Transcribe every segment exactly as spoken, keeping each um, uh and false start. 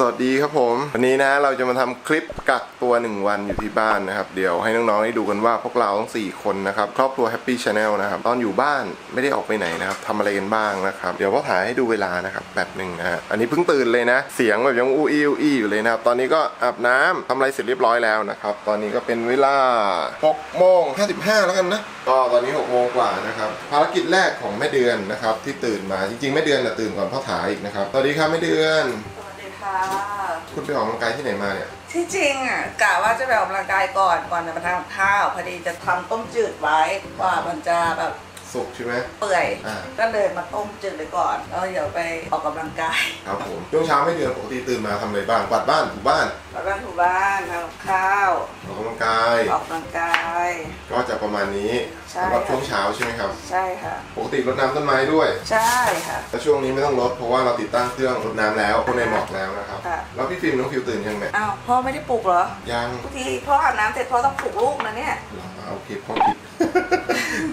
สวัสดีครับผมวันนี้นะเราจะมาทำคลิปกักตัวหนึ่งวันอยู่ที่บ้านนะครับเดี๋ยวให้น้องๆได้ดูกันว่าพวกเราทั้งสี่คนนะครับครอบครัว Happy Channel นะครับตอนอยู่บ้านไม่ได้ออกไปไหนนะครับทำอะไรกันบ้างนะครับเดี๋ยวพ่อถ่ายให้ดูเวลานะครับแบบหนึ่งนะฮะอันนี้เพิ่งตื่นเลยนะเสียงแบบยังอู้อี้อู้อี้อยู่เลยนะครับตอนนี้ก็อาบน้ำทำอะไรเสร็จเรียบร้อยแล้วนะครับตอนนี้ก็เป็นเวลาหกโมงห้าสิบห้าแล้วกันนะก็ตอนนี้หกโมงกว่านะครับภารกิจแรกของแม่เดือนนะครับที่ตื่นมาจริงๆแม่เดือนน่ะตื่นก่อนพ่อถ่ายอีกนะครับสวัสดีครับแม่เดือนคุณไปออกกำลังกายที่ไหนมาเนี่ยที่จริงอ่ะกะว่าจะไปออกกำลังกายก่อนก่อนจะมาทำข้าวพอดีจะทำต้มจืดไว้กว่ามันจะแบบสุกใช่ไหมเปื่อยก็เลยมาต้มจืดไปก่อนแล้วเดี๋ยวไปออกกำลังกายครับผมช่วงเช้าไม่เดือนปกติตื่นมาทำอะไรบ้างกวาดบ้านถูบ้านกวาดบ้านถูบ้านทำข้าวออกกำลังกายออกกำลังกายก็จะประมาณนี้สำหรับช่วงเช้าใช่ไหมครับใช่ค่ะปกติรดน้ำต้นไม้ด้วยใช่ค่ะแต่ช่วงนี้ไม่ต้องรดเพราะว่าเราติดตั้งเครื่องรดน้ำแล้วคนในหมอกแล้วนะครับแล้วพี่ฟิล์มน้องฟิวตื่นยังไงอ้าวพ่อไม่ได้ปลุกเหรอยังทุกทีพ่ออาบน้ำเสร็จพ่อต้องปลุกลูกนะเนี่ยโอเคพ่อผิด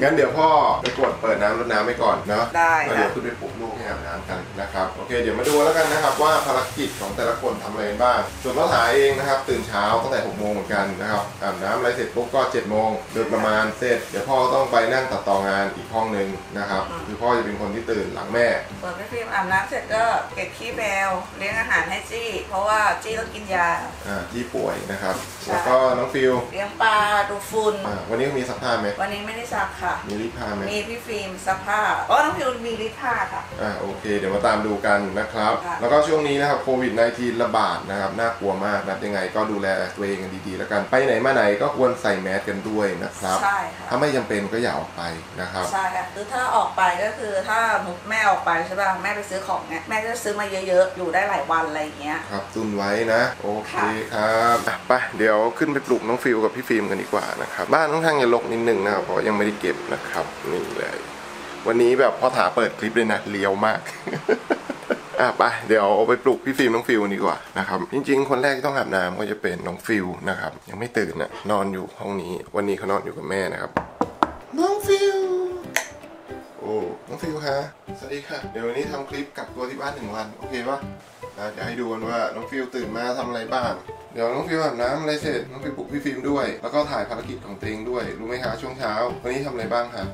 งั้นเดี๋ยวพ่อไปกดเปิดน้ำรดน้ำไปก่อนเนาะได้เดี๋ยวขึ้นไปปลุกลูกให้อาบน้ำกันนะครับโอเคเดี๋ยวมาดูแล้วกันนะครับว่าภารกิจของแต่ละคนทำอะไรบ้างส่วนพ่อสายเองนะครับตื่นเช้าตั้งแต่หกโมงเหมือนกันนะครับอาบน้ำอะไรเสร็จปุ๊บก็เจ็ดโมงโดยประมาณเสร็จเดี๋ยวพ่อต้องไปนั่งตัดต่องานอีกห้องหนึ่งนะครับคือพ่อจะเป็นคนที่ตื่นหลังแม่เปิดพี่ฟิล์มอาบน้ำเสร็จก็เก็บขี้แมวเลี้ยงอาหารให้จี้เพราะว่าจี้ต้องกินยาอ่าจี้ป่วยนะครับแล้วก็น้องฟิวเลี้ยงปลาดูฝุ่นวันนี้มีซักผ้าไหมวันนี้ไม่ได้ซักค่ะมีรีดผ้าไหมมีพี่ฟิล์มซักผ้าอ๋อน้องฟิวมีรีดผ้าค่ะอ่าโอเคเดี๋ยวมาตามดูกันนะครับแล้วก็ช่วงนี้นะครับโควิดสิบเก้า ระบาดนะครับน่ากลัวมากนะยังไงก็ดูแลตัวเองกันดีๆแล้วกันไปไหนมาไหนก็ควรใส่แมสกันด้วยนะครับใช่ค่ะถ้าไม่จำเป็นก็อย่าออกไปนะครับใช่ค่ะคือถ้าออกไปก็คือถ้าแม่ออกไปใช่ป่ะแม่ไปซื้อของเนี่ยแม่ก็ซื้อมาเยอะๆอยู่ได้หลายวันอะไรอย่างเงี้ยครับตุนไว้นะโอเคครับไปเดี๋ยวขึ้นไปปลุกน้องฟิวกับพี่ฟิล์มกันดีกว่านะครับบ้านค่อนข้างจะรกนิดนึงนะครับเพราะยังไม่ได้เก็บนะครับนี่เลยวันนี้แบบพ่อถาเปิดคลิปเลยนะเลี้ยวมาก อ่ะไปเดี๋ยวเอาไปปลุกพี่ฟิล์มน้องฟิวดีกว่านะครับจริงๆคนแรกที่ต้องอาบน้ำก็จะเป็นน้องฟิวนะครับยังไม่ตื่นนะนอนอยู่ห้องนี้วันนี้เขานอนอยู่กับแม่นะครับน้องฟิวโอ้น้องฟิวค่ะสวัสดีค่ะเดี๋ยววันนี้ทำคลิปกักตัวที่บ้านหนึ่งวันโอเคปะนะเดี๋ยวให้ดูกันว่าน้องฟิวตื่นมาทำอะไรบ้างเดี๋ยวน้องฟิวอาบน้ำอะไรเสร็จน้องฟิวปลุกพี่ฟิล์มด้วยแล้วก็ถ่ายภารกิจของตัวเองด้วยรู้ไหมคะช่วงเช้าวันนี้ทำอะไรบ้างคะ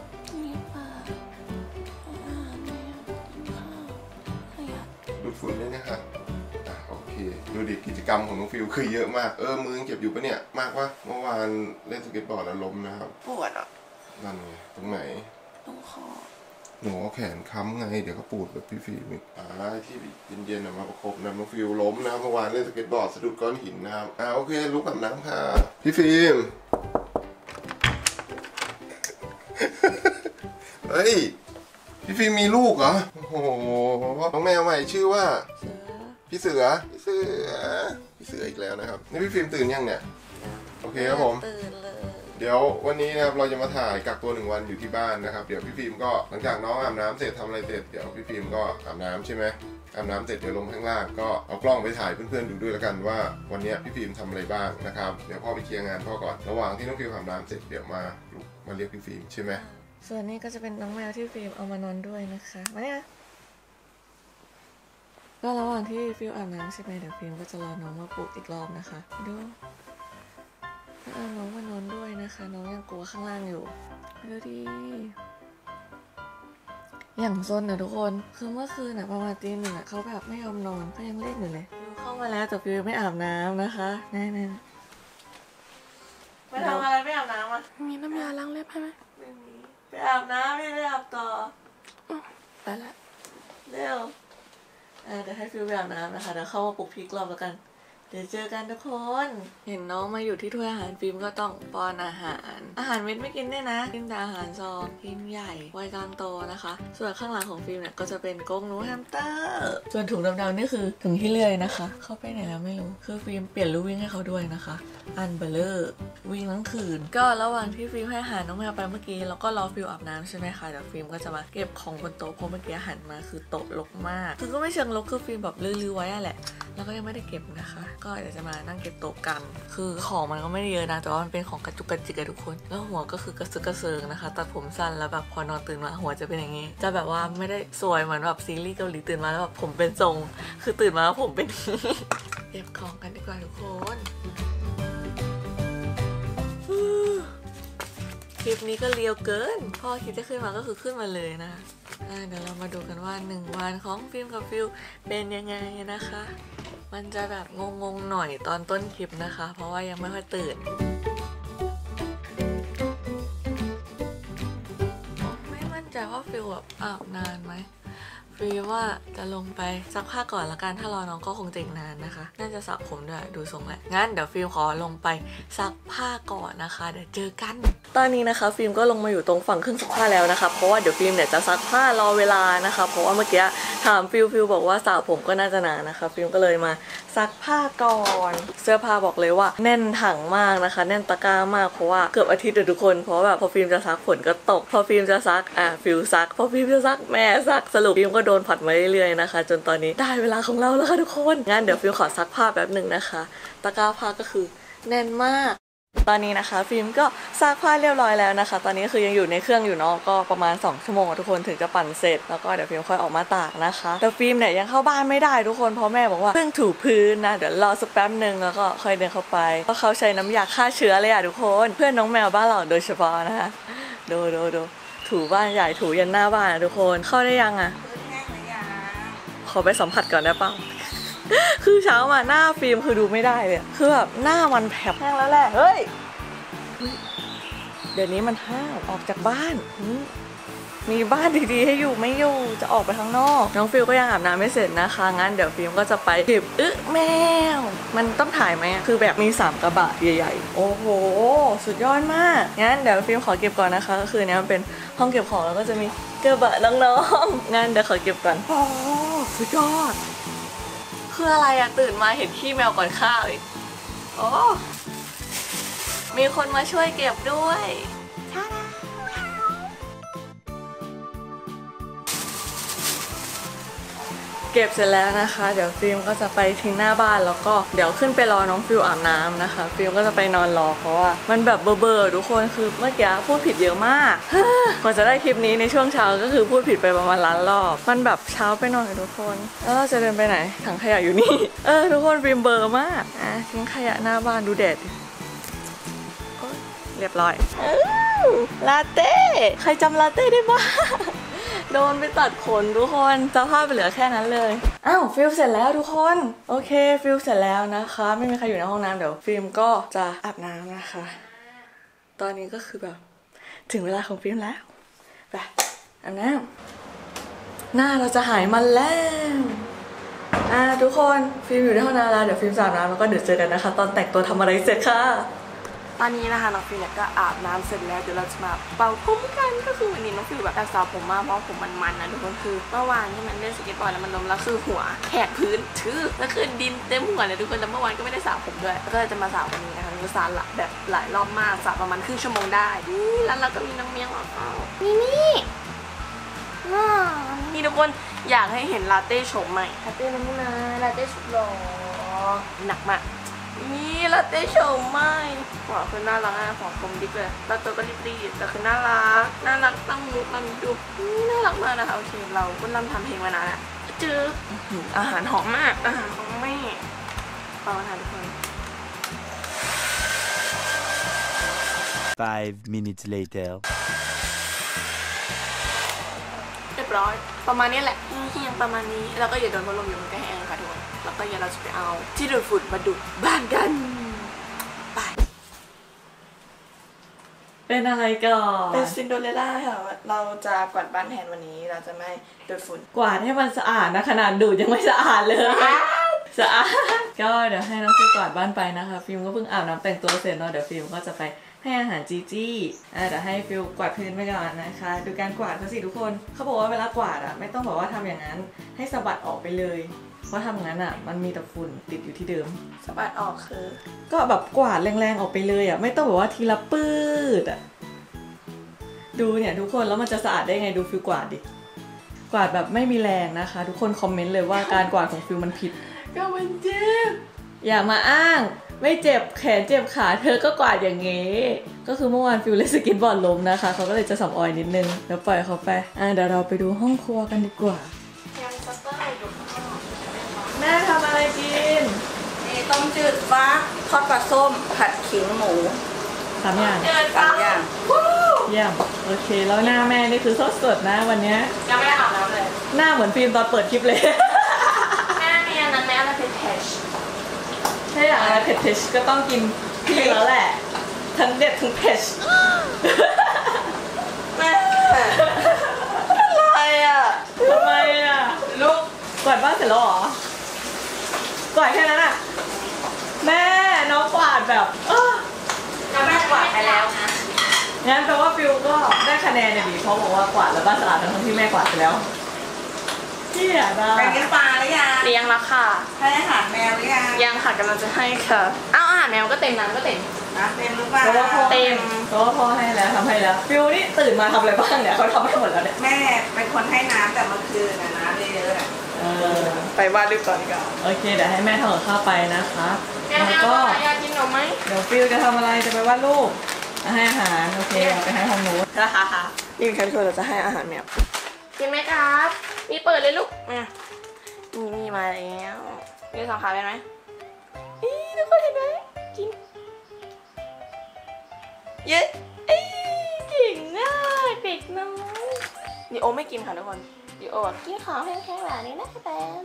ดูดฝุ่นด้วยนะคะโอเคดูดิกิจกรรมของน้องฟิวคือเยอะมากเออมือเก็บอยู่ปะเนี่ยมากว่าเมื่อวานเล่นสเก็ตบอร์ดแล้วล้มนะครับปวดอ่ะนั่นไงตรงไหนตรงคอหนูเอาแขนค้ำไงเดี๋ยวก็ปวดแบบพี่ฟิวอีกอ่าที่เย็นๆนะมาประคบนะน้องฟิวล้มนะเมื่อวานเล่นสเก็ตบอร์ดสะดุดก้อนหินนะครับอ่าโอเคลุกอาบน้ำค่ะพี่ฟิวเฮ้ยพี่ฟิล์มมีลูกเหรอโอ้โหน้องแมวใหม่ชื่อว่าพี่เสือพี่เสือพี่เสืออีกแล้วนะครับนี่พี่ฟิล์มตื่นยังเนี่ยโอเคครับผมตื่นเลยเดี๋ยววันนี้นะครับเราจะมาถ่ายกักตัวหนึ่งวันอยู่ที่บ้านนะครับเดี๋ยวพี่ฟิล์มก็หลังจากน้องอาบน้ำเสร็จทำอะไรเสร็จเดี๋ยวพี่ฟิล์มก็อาบน้ำใช่ไหมอาบน้ำเสร็จเดี๋ยวลงข้างล่างก็เอากล้องไปถ่ายเพื่อนๆดูด้วยแล้วกันว่าวันนี้พี่ฟิล์มทำอะไรบ้างนะครับเดี๋ยวพ่อไปเคลียร์งานพ่อก่อนระหว่างที่น้องฟิล์มอาบน้ำเสร็จเดี๋ยวมามาเรียกพี่ฟิล์มใช่ไหมส่วนนี้ก็จะเป็นน้องแมวที่ฟิล์มเอามานอนด้วยนะคะมาเนี่ยก็ระหว่างที่ฟิล์มอาบน้ำใช่ไหมเดี๋ยวฟิล์มก็จะรอน้องมาปลุกอีกรอบนะคะดูเอาน้องมานอนด้วยนะคะน้องยังกลัวข้างล่างอยู่ดูดิอย่างซนนะทุกคนคือเมื่อคืนนะประมาณตีหนึ่งเขาแบบไม่ยอมนอนเขายังเล่นอยู่เลยเข้ามาแล้วแต่ฟิล์มไม่อาบน้ำนะคะแน่ๆไม่ทำอะไรไม่อาบน้ำอ่ะมีน้ำยาล้างเล็บให้ไหมไปอาบน้ำไม่ได้อาบต่อไปละเร็วเดี๋ยวให้ฟิวไปอาบน้ำนะคะเดี๋ยวเข้ามาปลุกพีกรอบแล้วกันเดี๋ยวเจอกันทุกคนเห็นน้องมาอยู่ที่ถ้วยอาหารฟิล์มก็ต้องป้อนอาหารอาหารเม็ดไม่กินได้นะกินแต่อาหารซองฟิล์มใหญ่วัยกลางโตนะคะส่วนข้างหลังของฟิล์มเนี่ยก็จะเป็นกรงหนูแฮมสเตอร์ส่วนถุงดำๆนี่คือถุงที่เลื่อยนะคะเข้าไปไหนแล้วไม่รู้คือฟิล์มเปลี่ยนลู่วิ่งให้เขาด้วยนะคะอันเบลเลอร์วิ่งทั้งคืนก็ระหว่างที่ฟิล์มให้อาหารน้องแมวไปเมื่อกี้แล้วก็รอฟิล์มอาบน้ำใช่ไหมคะเดี๋ยวฟิล์มก็จะมาเก็บของบนโต๊ะเพราะเมื่อกี้หันมาคือโต๊ะรกมากคือก็ไม่เชิงรกคือฟิล์มแบบลื้อๆไว้แหละแล้วก็ยังไม่ได้เก็บนะคะ ก็เดี๋ยวจะมานั่งเก็บโต๊ะกันคือของมันก็ไม่ได้เยอะนะแต่ว่ามันเป็นของกระจุกกระจิกอะทุกคนแล้วหัวก็คือกระซึกกระเซิงนะคะตัดผมสั้นแล้วแบบพอนอนตื่นมาหัวจะเป็นอย่างนี้จะแบบว่าไม่ได้สวยเหมือนแบบซีรีส์เกาหลีตื่นมาแล้วแบบผมเป็นทรงคือตื่นมาแล้วผมเป็นเก็บของกันดีกว่าทุกคนคลิปนี้ก็เลียวเกินพอคิดจะขึ้นมาก็คือขึ้นมาเลยนะเดี๋ยวเรามาดูกันว่าหนึ่งวันของฟิล์มกับฟิวเป็นยังไงนะคะมันจะแบบงงๆหน่อยตอนต้นคลิปนะคะเพราะว่ายังไม่ค่อยตื่นไม่มั่นใจว่าฟิวแบบอาบนานไหมฟิวว่าจะลงไปซักผ้าก่อนละกันถ้ารอน้องก็คงจะอีกนานนะคะน่าจะสระผมด้วยดูทรงแหละงั้นเดี๋ยวฟิวขอลงไปซักผ้าก่อนนะคะเดี๋ยวเจอกันตอนนี้นะคะฟิล์มก็ลงมาอยู่ตรงฝั่งเครื่องซักผ้าแล้วนะคะเพราะว่าเดี๋ยวฟิล์มเนี่ยจะซักผ้ารอเวลานะคะเพราะว่าเมื่อกี้ถามฟิลฟิลบอกว่าสาวผมก็น่าจะนานนะคะฟิล์มก็เลยมาซักผ้าก่อนเสื้อผ้าบอกเลยว่าแน่นถังมากนะคะแน่นตะกร้ามากเพราะว่าเกือบอาทิตย์เดียวทุกคนเพราะแบบพอฟิล์มจะซักฝนก็ตกพอฟิล์มจะซักอ่ะฟิลซักพอฟิล์มจะซักแม่ซักสรุปฟิล์มก็โดนผัดมาเรื่อยๆนะคะจนตอนนี้ได้เวลาของเราแล้วค่ะทุกคนงั้นเดี๋ยวฟิล์มขอซักผ้าแป๊บหนึ่งนะคะตะกร้าผ้าก็คือแน่นมากตอนนี้นะคะฟิล์มก็ซักผ้าเรียบร้อยแล้วนะคะตอนนี้คือยังอยู่ในเครื่องอยู่เนาะก็ประมาณสองชั่วโมงทุกคนถึงจะปั่นเสร็จแล้วก็เดี๋ยวฟิล์มค่อยออกมาตากนะคะแต่ฟิล์มเนี่ยยังเข้าบ้านไม่ได้ทุกคนเพราะแม่บอกว่าเพิ่งถูพื้นนะเดี๋ยวรอสักแป๊บนึงแล้วก็ค่อยเดินเข้าไปเพราะเขาใช้น้ำยาฆ่าเชื้อเลยอะทุกคนเพื่อนน้องแมวบ้านเราโดยเฉพาะนะคะดูดูดูถูบ้านใหญ่ถูยันหน้าบ้านทุกคนเข้าได้ยังอะขอไปสัมผัสก่อนได้ป่ะคือเช้ามาหน้าฟิล์มคือดูไม่ได้เลยคือแบบหน้ามันแผลบแห้งแล้วแหละเฮ้ยเดี๋ยวนี้มันห้ามออกจากบ้านมีบ้านดีๆให้อยู่ไม่อยู่จะออกไปข้างนอกน้องฟิลก็ยังอาบน้ำไม่เสร็จนะคะงั้นเดี๋ยวฟิลก็จะไปเก็บอึ๊ะแมวมันต้องถ่ายไหมคือแบบมีสามกระบะใหญ่ๆโอ้โหสุดยอดมากงั้นเดี๋ยวฟิลขอเก็บก่อนนะคะก็คือเนี้ยมันเป็นห้องเก็บของแล้วก็จะมีกระบะน้องๆงั้นเดี๋ยวขอเก็บก่อนโอ้สุดยอดคืออะไรอะตื่นมาเห็นขี้แมวก่อนข้าวอีกโอ้มีคนมาช่วยเก็บด้วยเก็บเสร็จแล้วนะคะเดี๋ยวฟิล์มก็จะไปทิ้งหน้าบ้านแล้วก็เดี๋ยวขึ้นไปรอน้องฟิวอาบน้ำนะคะฟิล์มก็จะไปนอนรอเพราะว่ามันแบบเบอๆทุกคนคือเมื่อกี้พูดผิดเยอะมากกว่าจะได้คลิปนี้ในช่วงเช้าก็คือพูดผิดไปประมาณล้านรอบมันแบบเช้าไปหน่อยทุกคนแล้วเราจะเดินไปไหนถังขยะอยู่นี่เออทุกคนฟิล์มเบอร์มากอ่ะทิ้งขยะหน้าบ้านดูแดดเรียบร้อยลาเต้ใครจำลาเต้ได้บ้างโดนไปตัดขนทุกคนสภาพเหลือแค่นั้นเลยอ้าวฟิลเสร็จแล้วทุกคนโอเคฟิลเสร็จแล้วนะคะไม่มีใครอยู่ในห้องน้ำเดี๋ยวฟิล์มก็จะอาบน้ำนะคะตอนนี้ก็คือแบบถึงเวลาของฟิล์มแล้วไปอาบน้ำหน้าเราจะหายมันแล้วอ่าทุกคนฟิล์มอยู่ในห้องน้ำแล้วเดี๋ยวฟิล์มอาบน้ำแล้วก็เดี๋ยวเจอกันนะคะตอนแต่งตัวทำอะไรเสร็จค่ะตอนนี้นะคะน้องฟิวเนี่ยก็อาบน้ำเสร็จแล้วเดี๋ยวเราจะมาเป่าผมกันก็คือวันนี้น้องฟิวแบบแต่สาวผมมากเพราะผมมันมันนะทุกคนคือเมื่อวานที่มันเล่นสเก็ตบอร์ดแล้วมันล้มแล้วคือหัวแหกพื้นทื่อแล้วคือดินเต็มหัวเลยทุกคนแล้วเมื่อวานก็ไม่ได้สาวผมด้วยก็จะมาสาววันนี้นะคะคือสาวละแบบหลายรอบมากสาวประมาณครึ่งชั่วโมงได้แล้วเราก็มีน้องเมียงออกนี่นี่นี่ทุกคนอยากให้เห็นลาเต้โฉมใหม่ลาเต้น้ำมันลาเต้สุดหล่อหนักมากนี่ลาเต้โฉมใหม่หัวคือน่ารักนะหัวคมดิบเลยแล้วตัวก็รีบๆแต่คือน่ารักน่ารักตั้งมุกมันดูน่ารักมากนะคะโอเคเราก็เริ่มทำเพลงมานานแล้วเจออาหารหอมมากอาหารของแม่ฟังอาหารทุกคน ไฟว์ มินิทส์ เลเตอร์ เรียบร้อยประมาณนี้แหละเฮียงประมาณนี้แล้วก็อย่าโดนพัดลมอยู่มันก็แห้งค่ะทุกคนแล้วก็อย่าเราจะไปเอาที่ดูดฝุ่นมาดูดบ้านกันเป็นอะไรก่อนเป็นซินโดเรลล่าค่ะเราจะกวาดบ้านแทนวันนี้เราจะไม่ดูดฝุ่นกวาดให้มันสะอาดนะขนาดดูดยังไม่สะอาดเลยสะอาดก็เดี๋ยวให้น้องฟิวกวาดบ้านไปนะคะฟิวก็เพิ่งอาบน้ำแต่งตัวเสร็จเนาะเดี๋ยวฟิวก็จะไปให้อาหารจีจี้อ่ะเดี๋ยวให้ฟิวกวาดพื้นไปก่อนนะคะดูการกวาดเขาสิทุกคนเขาบอกว่าเวลากวาดอ่ะไม่ต้องบอกว่าทำอย่างนั้นให้สะบัดออกไปเลยเพราะทำอย่างนั้นอ่ะมันมีแต่ฝุ่นติดอยู่ที่เดิมสะบัดออกคือก็แบบกวาดแรงๆออกไปเลยอ่ะไม่ต้องแบบว่าทีละปื้ดอ่ะดูเนี่ยทุกคนแล้วมันจะสะอาดได้ไงดูฟิวกวาดดิกวาดแบบไม่มีแรงนะคะทุกคนคอมเมนต์เลยว่าการกวาดของฟิวมันผิดก็มันเจ็บ อย่ามาอ้างไม่เจ็บแขนเจ็บขาเธอก็กวาดอย่างงี้ก็คือเมื่อวานฟิวเล่นสเก็ตบอร์ดล้มนะคะเขาก็เลยจะสับออยนิดนึงแล้วปล่อยเขาไปอ่ะเดี๋ยวเราไปดูห้องครัวกันดีกว่าแม่ทำอะไรกินนี่ต้มจืดฟักทอดปลาส้มผัดขิงหมูสามอย่างสามอย่างเยี่ยมโอเคแล้วหน้าแม่นี่คือสดสดนะวันนี้ยังไม่ได้อาบน้ำเลยหน้าเหมือนฟิล์มตอนเปิดคลิปเลยแม่มีอันนั้นแม่อะไรเป็นเทชใช่อย่างไรเผ็ดเผ็ดก็ต้องกินพี่แล้วแหละทั้งเด็ดทั้งเผ็ดแม่อะไรอ่ะทำไมอ่ะลูกกวาดบ้านเสร็จแล้วหรอกวาดแค่นั้นอ่ะแม่น้องกวาดแบบแล้วแม่กวาดไปแล้วนะงั้นแปลว่าฟิวก็ได้คะแนนเนี่ยบีเพราะบอกว่ากวาดแล้วบ้านสะอาดทั้งที่แม่กวาดไปแล้วที่อ่ะบ้างไปเลี้ยงปลาหรือยังเลี้ยงแล้วค่ะให้อาหารแมวหรือยังยังค่ะกำลังจะให้ค่ะอ้าวอาหารแมวก็เต็มน้ำก็เต็มนะเต็มหรือเปล่าเต็มเพราะว่าพ่อให้แล้วทำให้แล้วฟิวนี่ตื่นมาทำอะไรบ้างเนี่ยเขาทำให้หมดแล้วเนี่ยแม่เป็นคนให้น้ำแต่เมื่อคืนนะน้ำเยอะไปวาดรูปก่อนดีกว่าโอเคเดี๋ยวให้แม่ทำกับข้าวไปนะคะแล้วก็อยากกินหรือไม่เดี๋ยวฟิวจะทำอะไรจะไปวาดรูปให้อาหารโอเคไปให้ของหนูนะคะนี่เป็นการชวนเราจะให้อาหารแมวกินไหมครับมีเปิดเลยลูกมามีมีมาแล้วมีสองขาเป็นไหมนี่ทุกคนเห็นไหมกินเยอะเอ้ยเก่งน่าเก่งน้อยดิโอไม่กินค่ะทุกคนดิโอกินของแข็งๆแบบนี้นะแตน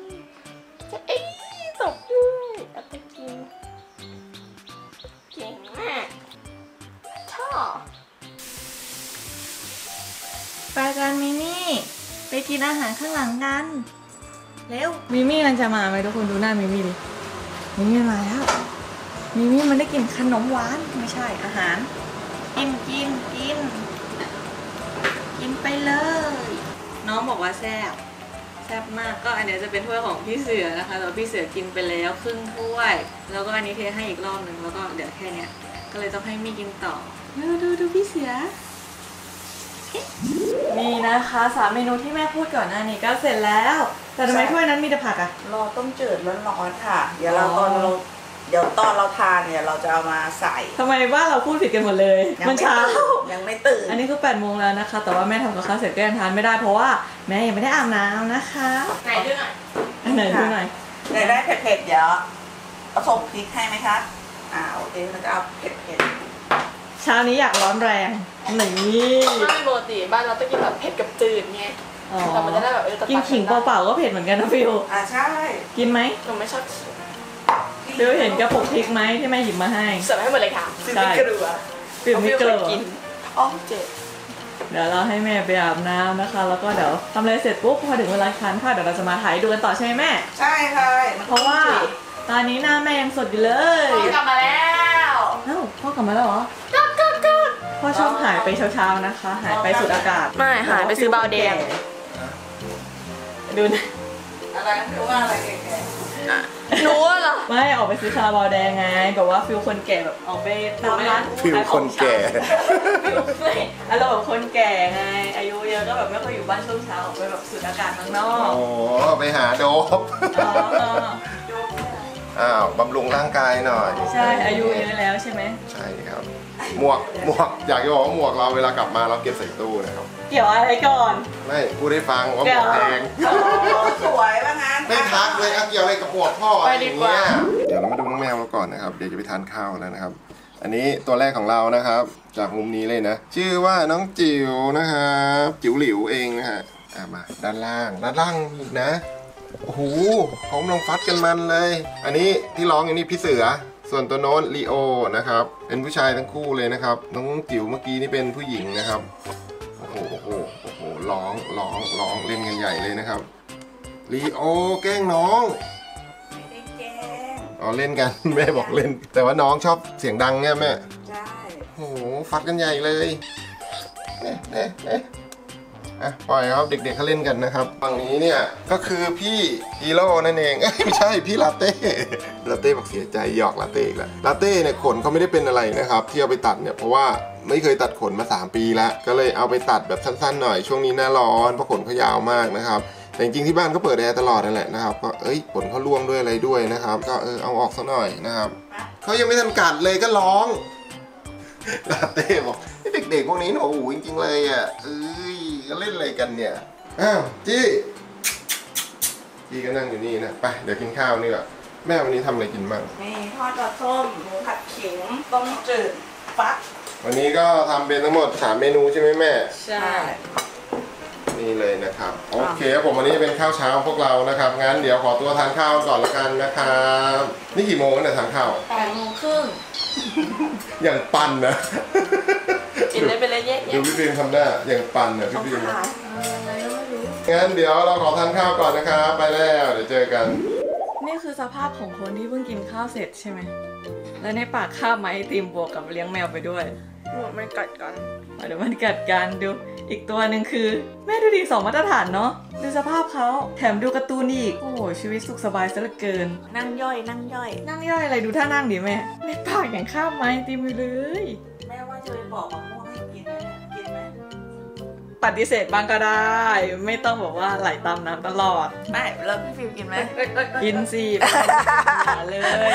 จะเอ้ยตบด้วยเอาไปกินเก่งมากชอบไปกันมินี่ไปกินอาหารข้างหลังกันเร็วมิมี่มันจะมาไหมทุกคนดูหน้ามิมี่ดิมิมี่มาแล้วมิมี่มันได้กินขนมหวานไม่ใช่อาหารกินกินกินกินไปเลยน้องบอกว่าแซ่บแซ่บมากก็อันนี้จะเป็นถ้วยของพี่เสือนะคะแล้วพี่เสือกินไปแล้วครึ่งถ้วยแล้วก็อันนี้เทให้อีกรอบหนึ่งแล้วก็เดี๋ยวแค่นี้ก็เลยต้องให้มี่กินต่อดูดูดูพี่เสือนี่นะคะสามเมนูที่แม่พูดก่อนหน้านี้ก็เสร็จแล้วแต่ทำไมถ้วยนั้นมีแต่ผักอะรอต้มจืดร้อนๆค่ะเดี๋ยวเราตอนเราเดี๋ยวตอนเราทานเนี่ยเราจะเอามาใส่ทำไมว่าเราพูดผิดกันหมดเลยมันเช้ายังไม่ตื่นอันนี้คือแปดโมงแล้วนะคะแต่ว่าแม่ทำกับข้าวเสร็จก็ยังทานไม่ได้เพราะว่าแม่ยังไม่ได้อาบน้ำนะคะไหนดูหน่อยไหนดูหน่อยไหนได้เผ็ดๆเดี๋ยวผสมพริกให้ไหมคะอ่าโอเคเราจะเอาเผ็ดๆเช้านี้อยากร้อนแรงหนึ่งนี่บ้านโบติบ้านเราต้องกินแบบเผ็ดกับจืดไงแต่มันจะได้แบบกินขิงเปล่าๆก็เผ็ดเหมือนกันนะฟิวอ่าใช่กินไหมหนูไม่ชอบขิงฟิวเห็นกระปุกพริกไหมที่แม่หยิบมาให้เสิร์ฟให้หมดเลยค่ะฟิวไม่กลัวฟิวไม่กลัวกินอ๋อเจ็บเดี๋ยวเราให้แม่ไปอาบน้ำนะคะแล้วก็เดี๋ยวทำอะไรเสร็จปุ๊บพอถึงเวลาคันค่ะเดี๋ยวเราจะมาถ่ายดูกันต่อใช่ไหมแม่ใช่ค่ะเพราะว่าตอนนี้หน้าแม่ยังสดอยู่เลยพ่อกลับมาแล้วเอ้าพ่อกลับมาแล้วเหรอพ่อชอบหายไปเช้าๆนะคะหายไปสูดอากาศไม่หายไปซื้อบาวแดงดูนะอะไรคือว่าอะไรแก่ๆหนูเหรอไม่ออกไปซื้อชาบาวแดงไงแบบว่าฟิลคนแก่แบบออกไปตามร้านฟิลคนแก่อารมณ์แบบคนแก่ไงอายุเยอะก็แบบไม่ค่อยอยู่บ้านช่วงเช้าออกไปแบบสูดอากาศข้างนอกโอ้ไปหาโดบอ้าวบำรุงร่างกายหน่อยใช่อายุเยอะแล้วใช่ไหมใช่ครับหมวกหมวกอยากจะบอกว่าหมวกเราเวลากลับมาเราเก็บใส่ตู้นะครับเกี่ยวอะไรก่อนไม่พูดให้ฟังว่าหมวกแดงสวยว่างั้นไม่ทักเลยเกี่ยวอะไรกับหมวกพ่ออะไรอย่างเงี้ยเดี๋ยวเรามาดูน้องแมวเราก่อนนะครับเดี๋ยวจะไปทานข้าวแล้วนะครับอันนี้ตัวแรกของเรานะครับจากมุมนี้เลยนะชื่อว่าน้องจิ๋วนะครับจิ๋วหลิวเองนะฮะมาด้านล่างด้านล่างนะโอ้โหเขาลงฟัดกันมันเลยอันนี้ที่ร้องอันนี้พี่เสือส่วนตัวโน้นลีโอนะครับเป็นผู้ชายทั้งคู่เลยนะครับน้องจิ๋วเมื่อกี้นี่เป็นผู้หญิงนะครับโอ้โหโอ้โหโอ้โหร้องร้องร้องเล่นกันใหญ่เลยนะครับลีโอแกล้งน้องไม่ได้แกล้งอ๋อเล่นกันแม่บอกเล่นแต่ว่าน้องชอบเสียงดังเนี่ยแม่ใช่โอ้โหฟัดกันใหญ่เลยเอ๊ะเอ๊ะเอ๊ะอ่ะปล่อยครับเด็กๆเขาเล่นกันนะครับฝั่งนี้เนี่ยก็คือพี่ฮีโร่นั่นเองเอ้ยไม่ใช่พี่ลาเต้ลาเต้บอกเสียใจหยอกลาเต้อีกแล้วลาเต้เนี่ยขนเขาไม่ได้เป็นอะไรนะครับที่เอาไปตัดเนี่ยเพราะว่าไม่เคยตัดขนมาสามปีแล้วก็เลยเอาไปตัดแบบสั้นๆหน่อยช่วงนี้หน้าร้อนเพราะขนเขายาวมากนะครับ แต่จริงที่บ้านก็เปิดแอร์ตลอดนั่นแหละนะครับก็เอ้ยผลเขาล่วงด้วยอะไรด้วยนะครับก็เออเอาออกซะหน่อยนะครับเขายังไม่ทันกัดเลยก็ร้องลาเต้บอกเด็กๆพวกนี้หนูหูจริงๆเลยอ่ะเอ้ยเล่นอะไรกันเนี่ยอ้าวจี้จี้ก็นั่งอยู่นี่นะไปเดี๋ยวกินข้าวนี่แหละแม่วันนี้ทำอะไรกินบ้างมีทอดกระส้มหมูผัดขิงต้มจืดฟักวันนี้ก็ทำเป็นทั้งหมดสามเมนูใช่ไหมแม่ใช่นี่เลยนะครับโอเคผมวันนี้เป็นข้าวเช้าพวกเรานะครับงั้นเดี๋ยวขอตัวทานข้าวก่อนละกันนะครับนี่กี่โมงเนี่ยทานข้าวแปดโมงครึ่งอย่างปั่นนะกินได้เป็นระยะดูพี่บีมทำได้อย่างปั่นนะพี่บีมงั้นเดี๋ยวเราขอทานข้าวก่อนนะครับไปแล้วเดี๋ยวเจอกันนี่คือสภาพของคนที่เพิ่งกินข้าวเสร็จใช่ไหมแล้วในปากข้าวไม้ติมบวกกับเลี้ยงแมวไปด้วยหมดมันกัดกันเดี๋ยวมันกัดกันดูอีกตัวหนึ่งคือแม่ดูดีสองมาตรฐานเนาะดูสภาพเขาแถมดูการ์ตูนอีกโอ้โหชีวิตสุขสบายซะเหลือเกินนั่งย่อยนั่งย่อยนั่งย่อยอะไรดูท่านั่งดิแม่ในปากอย่างข้าวไม้ติมเลยแม่ว่าจะไปบอกว่าม่วงให้กินกินไหมปฏิเสธบ้างก็ได้ไม่ต้องบอกว่าไหลตามน้ำตลอดไม่แล้วพี่ฟิวกินไหมกินสิอย่าเลย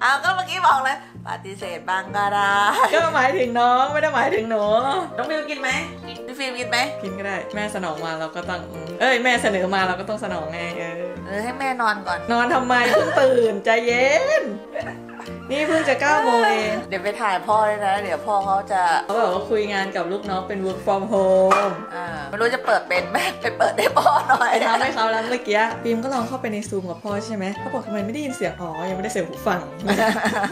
เอาก็เมื่อกี้บอกเลยปฏิเสธบ้างก็ได้ก็หมายถึงน้องไม่ได้หมายถึงหนูน้องฟิวกินไหมพี่ฟิวกินไหมกินก็ได้แม่สนองมาเราก็ต้องเอ้ยแม่เสนอมาเราก็ต้องสนองไงเออเออให้แม่นอนก่อนนอนทำไมเพิ่งตื่นใจเย็นนี่เพิ่งจะเก้าโมงเองเดี๋ยวไปถ่ายพ่อเลยนะเดี๋ยวพ่อเขาจะเขาบอกว่าคุยงานกับลูกน้องเป็น work from home อ่าไม่รู้จะเปิดเป็นแม่ไปเปิดให้พ่อหน่อยทำให้เขาแล้วเมื่อกี้พิมก็ลองเข้าไปในซูมกับพ่อใช่ไหมเขาบอกทำไมไม่ได้ยินเสียงอ๋อยังไม่ได้เสียงหูฟัง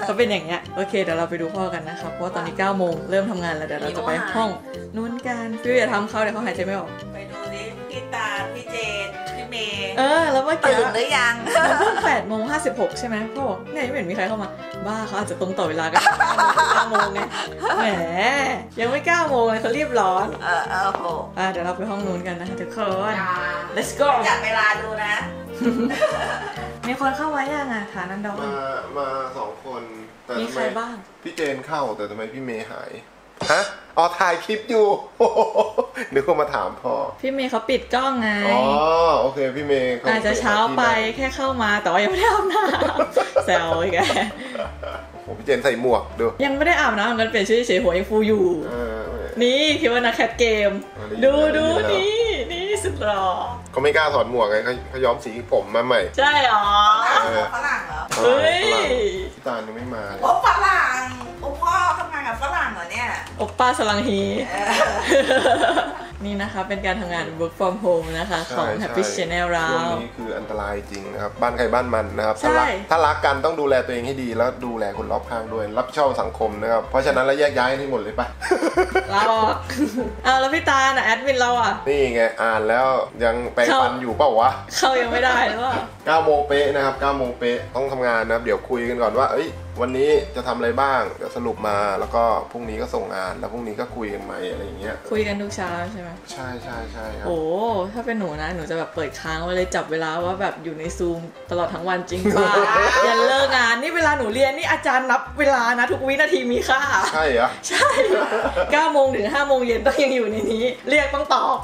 เขาเป็นอย่างเงี้ยโอเคเดี๋ยวเราไปดูพ่อกันนะคะเพราะตอนนี้เก้าโมงเริ่มทำงานแล้วเดี๋ยวเราจะไปห้องนู้นกันพี่อย่าทำเขาเดี๋ยวเขาหายใจไม่ออกไปดูดิพี่ตาพี่เจนพี่เมย์เออแล้วว่าตื่นหรือยังเพิ่งแปดโมงห้าสิบหกใช่ไหมพ่อบอกเนี่ยไม่เห็นมีใครเข้ามาบ้าเขาอาจจะตรงต่อเวลากันเก้าโมงไงแหมยังไม่เก้าโมงเลยเขารีบร้อนเออเออโหอ่ะเดี๋ยวเราไปห้องนู้นกันนะคะทุกคน let's go จับเวลาดูนะมีคนเข้าไว้ยังอ่ะค่ะนันดอนมามาสองคนแต่มีใครบ้างพี่เจนเข้าแต่ทำไมพี่เมย์หายฮะอ๋อถ่ายคลิปอยู่หรือคนมาถามพ่อพี่เมย์เขาปิดกล้องไงอ๋อโอเคพี่เมย์อาจจะเช้าไปแค่เข้ามาแต่ว่ายังไม่ได้อาบน้ำแซวอีกแล้วผมพี่เจนใส่หมวกดูยังไม่ได้อาบน้ำกันเปลี่ยนชื่อเฉยหัวยังฟูอยู่นี่คิดว่านักแคทเกมดูดูนี่นี่สุดหล่อเขาไม่กล้าถอดหมวกไงเขาย้อมสีผมมาใหม่ใช่หรอฝรั่งเหรอเฮ้ยพี่ตาลยังไม่มาโอ้ฝรั่งโอ้พ่อทำงานกับฝรั่งเหรอเนี่ยโอป้าสลังฮีนี่นะคะเป็นการทำงาน work from home นะคะของ Happy Channel เราช่วงนี้คืออันตรายจริงนะครับบ้านใครบ้านมันนะครับถ้ารักกันต้องดูแลตัวเองให้ดีแล้วดูแลคนรอบข้างด้วยรับผิดชอบสังคมนะครับเพราะฉะนั้นแล้วแยกย้ายให้หมดเลยป่ะลาออกเอาแล้วพี่ตาแอดมินเราอ่ะนี่ไงอ่านแล้วยังแปลงฟันอยู่เปล่าวะเข้ายังไม่ได้หรือว่าเก้าโมงเป๊ะนะครับเก้าโมงเป๊ะต้องทำงานนะครับเดี๋ยวคุยกันก่อนว่าเอ้ยวันนี้จะทำอะไรบ้างเดี๋ยวสรุปมาแล้วก็พรุ่งนี้ก็ส่งงานแล้วพรุ่งนี้ก็คุยกันใหม่อะไรอย่างเงี้ยคุยกันทุกเช้าใช่ไหมใช่ใช่ใช่ครับโอ้ถ้าเป็นหนูนะหนูจะแบบเปิดค้างไว้เลยจับเวลาว่าแบบอยู่ในซูมตลอดทั้งวันจริงป่ะอย่าเลิกงานนี่เวลาหนูเรียนนี่อาจารย์นับเวลานะทุกวินาทีมีค่าใช่เหรอใช่เก้าโมงถึงห้าโมงเย็นต้องยังอยู่ในนี้เรียกต้องตอบ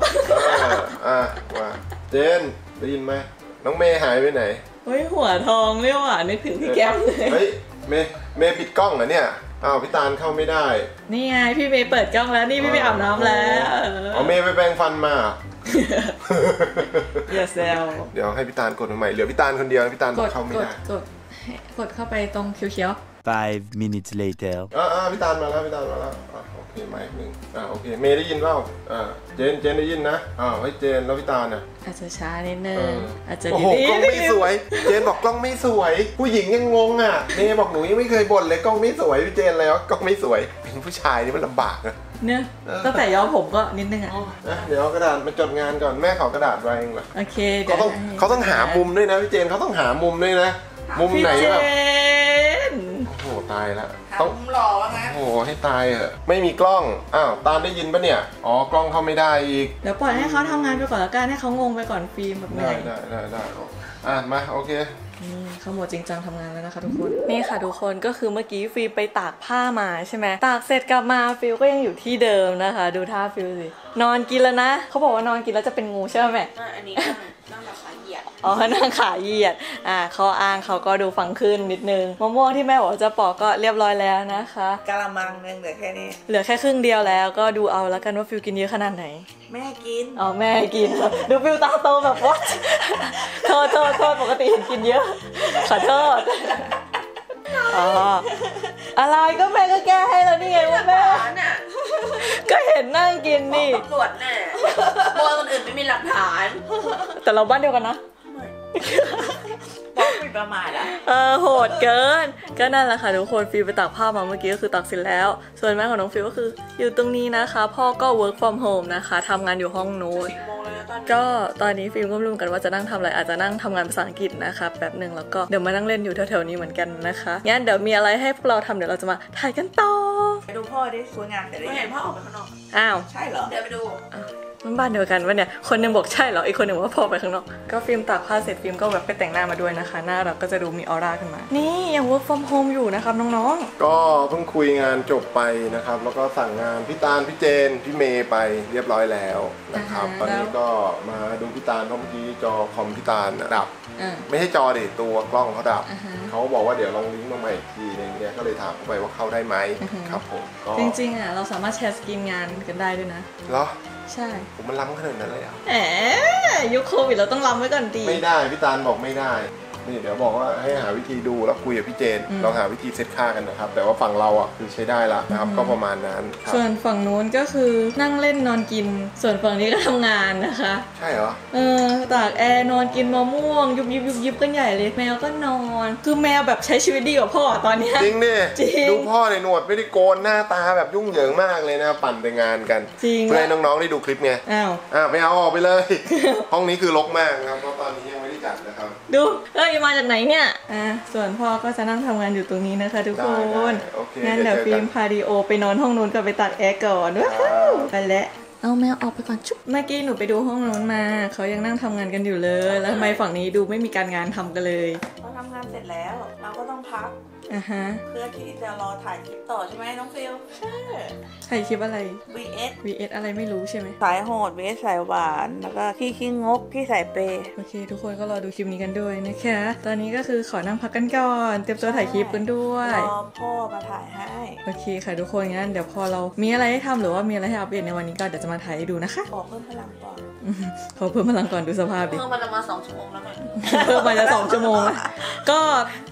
อ่าว่าเจนได้ยินไหมน้องเมย์หายไปไหนเฮ้ยหัวทองเรียกว่านึกถึงพี่แก้มเลยเฮ้ยเมย์เมย์ปิดกล้องเหรอเนี่ยอ้าวพี่ตาลเข้าไม่ได้นี่ไงพี่เมย์เปิดกล้องแล้วนี่พี่เมย์อาบน้ำแล้วอ๋อเมย์ไปแปรงฟันมาอย่าแซวเดี๋ยวให้พี่ตาลกดใหม่เหลือพี่ตาลคนเดียวพี่ตาลเข้าไม่ได้กดกดเข้าไปตรงเขียวๆ five minutes later อ่าพี่ตาลมาแล้วพี่ตาลมาแล้วโอเคไหมหนึ่งอ่าโอเคเมย์ได้ยินเปล่าอ่าเจนเจนได้ยินนะอ้าวให้เจนแล้วพี่ตาลน่ะอาจจะช้านิดนึงอาจจะดีกล้องไม่สวยเจนบอกกล้องไม่สวยผู้หญิงยังงงอ่ะเมย์บอกหนูยังไม่เคยบ่นเลยกล้องไม่สวยพี่เจนอะไรวะกล้องไม่สวยเป็นผู้ชายนี่มันลำบากนะเนี่ยตั้งแต่ย้อมผมก็นิดนึงอ่ะเดี๋ยวกระดาษมาจดงานก่อนแม่ขอกระดาษไว้เองเหรอโอเคเขาต้องเขาต้องหามุมด้วยนะพี่เจนเขาต้องหามุมด้วยนะมุมไหนแบบโอ้โหตายแล้วต้องหล่อวะนะโอ้โหให้ตายเหอะไม่มีกล้องอ้าวตาได้ยินปะเนี่ยอ๋อกล้องเขาไม่ได้อีกเดี๋ยวปล่อยให้เขาทำงานไปก่อนแล้วกันให้เขางงไปก่อนฟิล์มแบบนี้ได้ได้ได้อ่ะมาโอเค ขโมยจริงจังทำงานแล้วนะคะทุกคนนี่ค่ะทุกคนก็คือเมื่อกี้ฟิลไปตากผ้ามาใช่ไหมตากเสร็จกลับมาฟิลก็ยังอยู่ที่เดิมนะคะดูท่าฟิลสินอนกินแล้วนะเขาบอกว่านอนกินแล้วจะเป็นงูใช่ไหมอันนี้นั่งขาเหยียดอ๋อนั่งขาเหยียดอ่าเขาอ้างเขาก็ดูฟังขึ้นนิดนึงมะม่วงที่แม่บอกจะปอกก็เรียบร้อยแล้วนะคะกะละมังนึงเหลือแค่นี้เหลือแค่ครึ่งเดียวแล้วก็ดูเอาแล้วกันว่าฟิลกินเยอะขนาดไหนแม่กินอ๋อแม่กินดูฟิลตาโตแบบว่าโทษโทษโทษปกติเห็นกินเยอะขอโทษอ๋ออะไรก็แม่ก็แก้ให้แล้วนี่ไงว่าแม่ก็เห็นนั่งกินนี่ตำรวจแน่ตัวคนอื่นไม่มีหลักฐานแต่เราบ้านเดียวกันนะบอกผิดประมาทอ่ะเออโหดเกินก็นั่นแหละค่ะทุกคนฟิลไปตากผ้ามาเมื่อกี้ก็คือตากเสร็จแล้วส่วนแม่ของน้องฟิลก็คืออยู่ตรงนี้นะคะพ่อก็ work from home นะคะทำงานอยู่ห้องนู้นก็ตอนนี้ฟิลก็ไม่รู้กันว่าจะนั่งทำอะไรอาจจะนั่งทำงานภาษาอังกฤษนะคะแป๊บหนึ่งแล้วก็เดี๋ยวมานั่งเล่นอยู่แถวๆนี้เหมือนกันนะคะงั้นเดี๋ยวมีอะไรให้พวกเราทำเดี๋ยวเราจะมาถ่ายกันต่อไปดูพ่อดิคุยงานแต่ไม่เห็นพ่อออกไปข้างนอกอ้าวใช่เหรอเดี๋ยวไปดูมันบ้านเดียวกันวะเนี่ยคนนึงบอกใช่เหรออีกคนนึงว่าพอไปข้างนอกก็ฟิล์มตากผ้าเสร็จฟิล์มก็แบบไปแต่งหน้ามาด้วยนะคะหน้าเราก็จะดูมีออร่าขึ้นมานี่ยัง work from home อยู่นะครับน้องๆก็เพิ่งคุยงานจบไปนะครับแล้วก็สั่งงานพี่ตาลพี่เจนพี่เมย์ไปเรียบร้อยแล้วนะครับตอนนี้ก็มาดูพี่ตาลเมื่อกี้จอคอมพี่ตาลดับไม่ใช่จอเด็ดตัวกล้องเขาดับเขาบอกว่าเดี๋ยวลองลิงก์มาใหม่อีกทีนึงเนี่ยก็เลยถามเขาไปว่าเข้าได้ไหมครับผมก็จริงๆอ่ะเราสามารถแชร์สกินงานกันได้ด้วยนะเหรอใช่ผมมันล้ำขนาดนั้นเลยอ่ะแหมยุคโควิดเราต้องล้ำไว้ก่อนดีไม่ได้พี่ตาลบอกไม่ได้นี่เดี๋ยวบอกว่าให้หาวิธีดูแล้วคุยกับพี่เจนเราหาวิธีเซตค่ากันนะครับแต่ว่าฝั่งเราอ่ะคือใช้ได้ละนะครับก็ประมาณนั้นส่วนฝั่งนู้นก็คือนั่งเล่นนอนกินส่วนฝั่งนี้ก็ทำงานนะคะใช่เหรอเออตากแอร์นอนกินมะม่วงยุบยิบยุบยิบกันใหญ่เลยแมวก็นอนคือแมวแบบใช้ชีวิตดีกว่าพ่อตอนนี้จริงดิดูพ่อในหนวดไม่ได้โกนหน้าตาแบบยุ่งเหยิงมากเลยนะปั่นไปงานกันจริงเพื่อให้น้องๆได้ดูคลิปไงอ้าวอ้าวไปเอาออกไปเลยห้องนี้คือรกมากครับเพราะตอนนี้ยังไม่ได้จัดนะครับดูเอ้ยมาจากไหนเนี่ยอ่าส่วนพ่อก็จะนั่งทำงานอยู่ตรงนี้นะคะทุกคนงั้นเดี๋ยวฟิล์มพาดิโอไปนอนห้องนู้นกับไปตัดแอร์ก่อนว้าวไปแล้วเอาแมวออกไปก่อนชุบเมื่อกี้หนูไปดูห้องนู้นมาเขายังนั่งทำงานกันอยู่เลยแล้วทำไมฝั่งนี้ดูไม่มีการงานทำกันเลยเราทำงานเสร็จแล้วเราก็ต้องพักอ่าฮะเพื่อที่จะรอถ่ายคลิปต่อใช่ไหมน้องฟิลใช่ถ่ายคลิปอะไร วี เอส วี เอส อะไรไม่รู้ใช่ไหมสายโหด วี เอส สายหวานแล้วก็พี่ขี้งกพี่สายเปย์โอเคทุกคนก็รอดูคลิปนี้กันด้วยนะคะตอนนี้ก็คือขอนั่งพักกันก่อนเตรียมตัวถ่ายคลิปกันด้วยรอพ่อมาถ่ายให้โอเคค่ะทุกคนงั้นเดี๋ยวพอเรามีอะไรให้ทำหรือว่ามีอะไรให้อัปเดตในวันนี้ก็เดี๋ยวจะมาถ่ายให้ดูนะคะขอเพิ่มพลังก่อนขอเพิ่มพลังก่อนดูสภาพดิเพิ่มมันมาสองชั่วโมงแล้วมั้ยเพิ่มมาจะสองชั่วโมงแล้วก็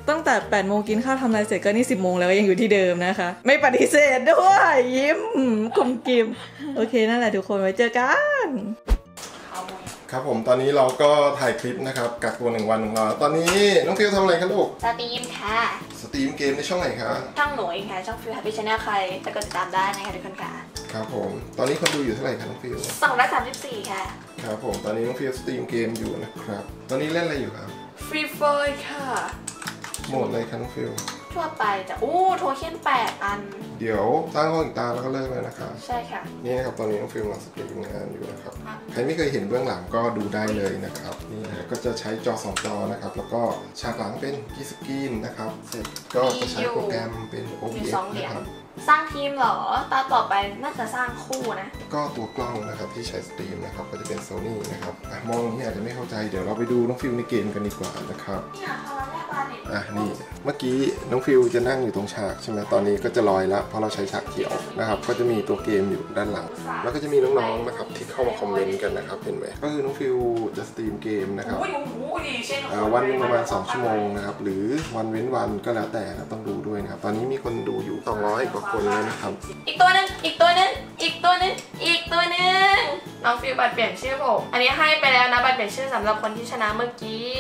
ตั้งแต่แปดโมงกินข้าวทำอะไรเสร็จก็นี่สิบโมงแล้วก็ยังอยู่ที่เดิมนะคะไม่ปฏิเสธด้วยยิ้มกลมกลิ่มโอเคนั่นแหละทุกคนไว้เจอกันครับผมตอนนี้เราก็ถ่ายคลิปนะครับกักตัวหนึ่งวันของเราตอนนี้น้องฟิวทำอะไรคะลูกสตรีมค่ะสตรีมเกมในช่องไหนคะช่องหนูเองค่ะช่องฟิวแฮปปี้ชาแนลใครจะกดติดตามได้นะคะทุกคนค่ะครับผมตอนนี้คนดูอยู่เท่าไหร่คะน้องฟิวสองร้อยสามสิบสี่ค่ะครับผมตอนนี้น้องฟิวสตรีมเกมอยู่นะครับตอนนี้เล่นอะไรอยู่ครับฟรีไฟร์ค่ะโหมดอะไรคะน้องฟิวทั่วไปแต่อู้โทเค็นแปดอันเดี๋ยวตั้งห้องอีกตาแล้วก็เลิกเลยนะคะใช่ค่ะนี่นะครับตอนนี้น้องฟิวกำลังสเปคงานอยู่นะครับใครไม่เคยเห็นเบื้องหลังก็ดูได้เลยนะครับนี่นะก็จะใช้จอสองจอนะครับแล้วก็ฉากหลังเป็นกีสกีนนะครับเสร็จก็จะใช้โปรแกรมเป็น โอ บี เอส นะครับสร้างทีมเหรอตาต่อไปน่าจะสร้างคู่นะก็ตัวกล้องนะครับที่ใช้สตรีมนะครับก็จะเป็น Sony นะครับมองนี่อาจจะไม่เข้าใจเดี๋ยวเราไปดูน้องฟิวในเกมกันดีกว่านะครับอ่ะนี่เมื่อกี้น้องฟิวจะนั่งอยู่ตรงฉากใช่ไหมตอนนี้ก็จะลอยละเพราะเราใช้ฉากเขียวนะครับก็จะมีตัวเกมอยู่ด้านหลังแล้วก็จะมีน้องๆนะครับที่เข้ามาคอมเมนต์กันนะครับเห็นไหมก็คือน้องฟิวจะสตรีมเกมนะครับวันนึงประมาณสองชั่วโมงนะครับหรือวันเว้นวันก็แล้วแต่นะต้องดูด้วยนะครับตอนนี้มีคนดูอยู่สองร้อยกว่าคนแล้วนะครับอีกตัวนึงอีกตัวนึงอีกตัวนึงอีกตัวนึงน้องฟิวบัตรเปลี่ยนชื่อผมอันนี้ให้ไปแล้วนะบัตรเปลี่ยนชื่อสำหรับคนที่ชนะเมื่อกี้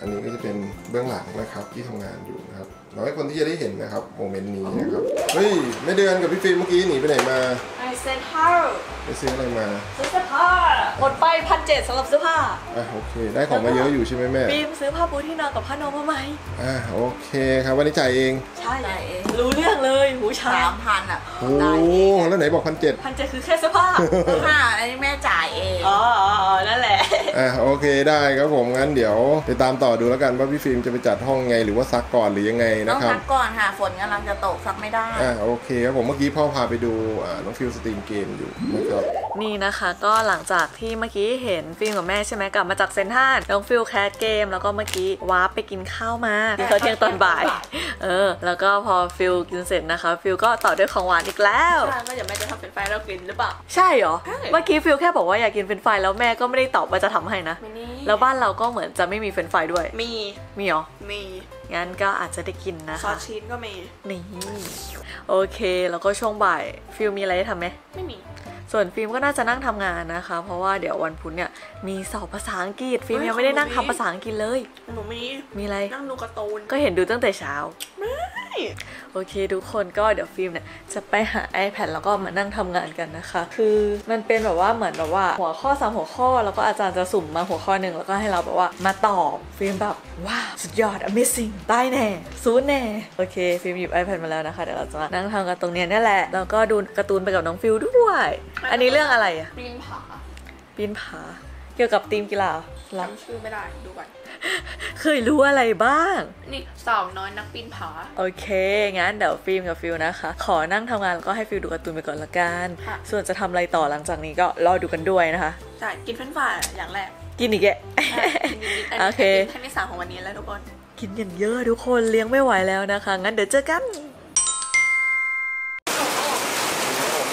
อันนี้ก็จะเป็นเบื้องหลังนะครับที่ทำงานอยู่นะครับน้อยคนที่จะได้เห็นนะครับโมเมนต์นี้นะครับเฮ้ยแม่เดือนกับพี่ฟิล์มเมื่อกี้หนีไปไหนมาไปเซ็นทรัลไปซื้ออะไรมาซื้อเสื้อผ้าหมดไปพันเจ็ดสำหรับเสื้อผ้าอ่ะโอเคได้ของมาเยอะอยู่ใช่ไหมแม่ฟิล์มซื้อผ้าปูที่นอนกับผ้านอนมาไหมอ่ะโอเคครับวันนี้จ่ายเองใช่จ่ายเองรู้เรื่องเลยหูช้าสามพันอ่ะโอ้แล้วไหนบอกพันเจ็ดพันเจ็ดคือแค่เสื้อผ้าผ้าอันนี้แม่จ่ายเองอ๋อนั่นแหละ อ่ะโอเคได้ครับผมงั้นเดี๋ยวไปตามต่อดูแล้วกันว่าพี่ฟิล์มจะไปจัดห้องไงหรือว่าซักก่อนหรือยังไงนะครับซักก่อนค่ะฝนกำลังจะตกซักไม่ได้อ่ะโอเคครับผมเมื่อกี้พ่อพาไปดูอ่าน้องฟิลสตรีมเกมอยู่นะครับนี่นะคะก็หลังจากที่เมื่อกี้เห็นฟิล์มกับแม่ใช่ไหมกลับมาจากเซนทรัลน้องฟิลแคสเกมแล้วก็เมื่อกี้วาร์ปไปกินข้าวมากินข้าวเที่ยงตอนบ่ายเออแล้วก็พอฟิลกินเสร็จนะคะฟิลก็ต่อด้วยของหวานอีกแล้วใช่ก็เดี๋ยวแม่จะทำเป็นไฟเรากินหรือเปล่าใช่เหรอเมื่อกี้ฟิลแค่บอกว่าอยากกินเป็นไฟแล้วแม่ก็ไม่ได้ตอบว่าจะทำให้นะแล้วบ้านเราก็เหมือนจะไม่มีเฟรนช์ฟรายด้วยมีมีหรอมีงั้นก็อาจจะได้กินนะคะซอสชีสก็มีนี่โอเคแล้วก็ช่วงบ่ายฟิลมีอะไรทำไหมไม่มีส่วนฟิล์มก็น่าจะนั่งทำงานนะคะเพราะว่าเดี๋ยววันพุธเนี่ยมีสอบภาษาอังกฤษฟิล์มยังไม่ได้นั่งทำภาษาอังกฤษเลยหนูมีมีอะไรนั่งดูการ์ตูนก็เห็นดูตั้งแต่เช้าไม่โอเคทุกคนก็เดี๋ยวฟิล์มเนี่ยจะไปหา ไอแพด แล้วก็มานั่งทำงานกันนะคะคือมันเป็นแบบว่าเหมือนแบบว่าหัวข้อสามหัวข้อแล้วก็อาจารย์จะสุ่มมาหัวข้อหนึ่งแล้วก็ให้เราแบบว่ามาตอบฟิล์มแบบว้าวสุดยอด amazing ใต้แน่ซูนแน่โอเคฟิล์มหยิบ ไอแพด มาแล้วนะคะเดี๋ยวเราจะมานั่งทำกันตรงนี้นี่แหละแล้วก็ดูการ์ตูนไปกับน้องฟิลด้วยอันนี้เรื่องอะไรอะปีนผาปีนผาเกี่ยวกับทีมกีฬาจำชื่อไม่ได้ดูก่อนเคยรู้อะไรบ้างนี่สาวน้อยนักปีนผาโอเคงั้นเดี๋ยวฟิล์มกับฟิลนะคะขอนั่งทำงานแล้วก็ให้ฟิลดูการ์ตูนไปก่อนละกันส่วนจะทำอะไรต่อหลังจากนี้ก็รอดูกันด้วยนะคะจะกินเฟรนช์ฟรายอย่างแรกกินอีกแกโอเคท่านที่สามของวันนี้แล้วทุกคนกินอย่างเยอะทุกคนเลี้ยงไม่ไหวแล้วนะคะงั้นเดี๋ยวเจอกัน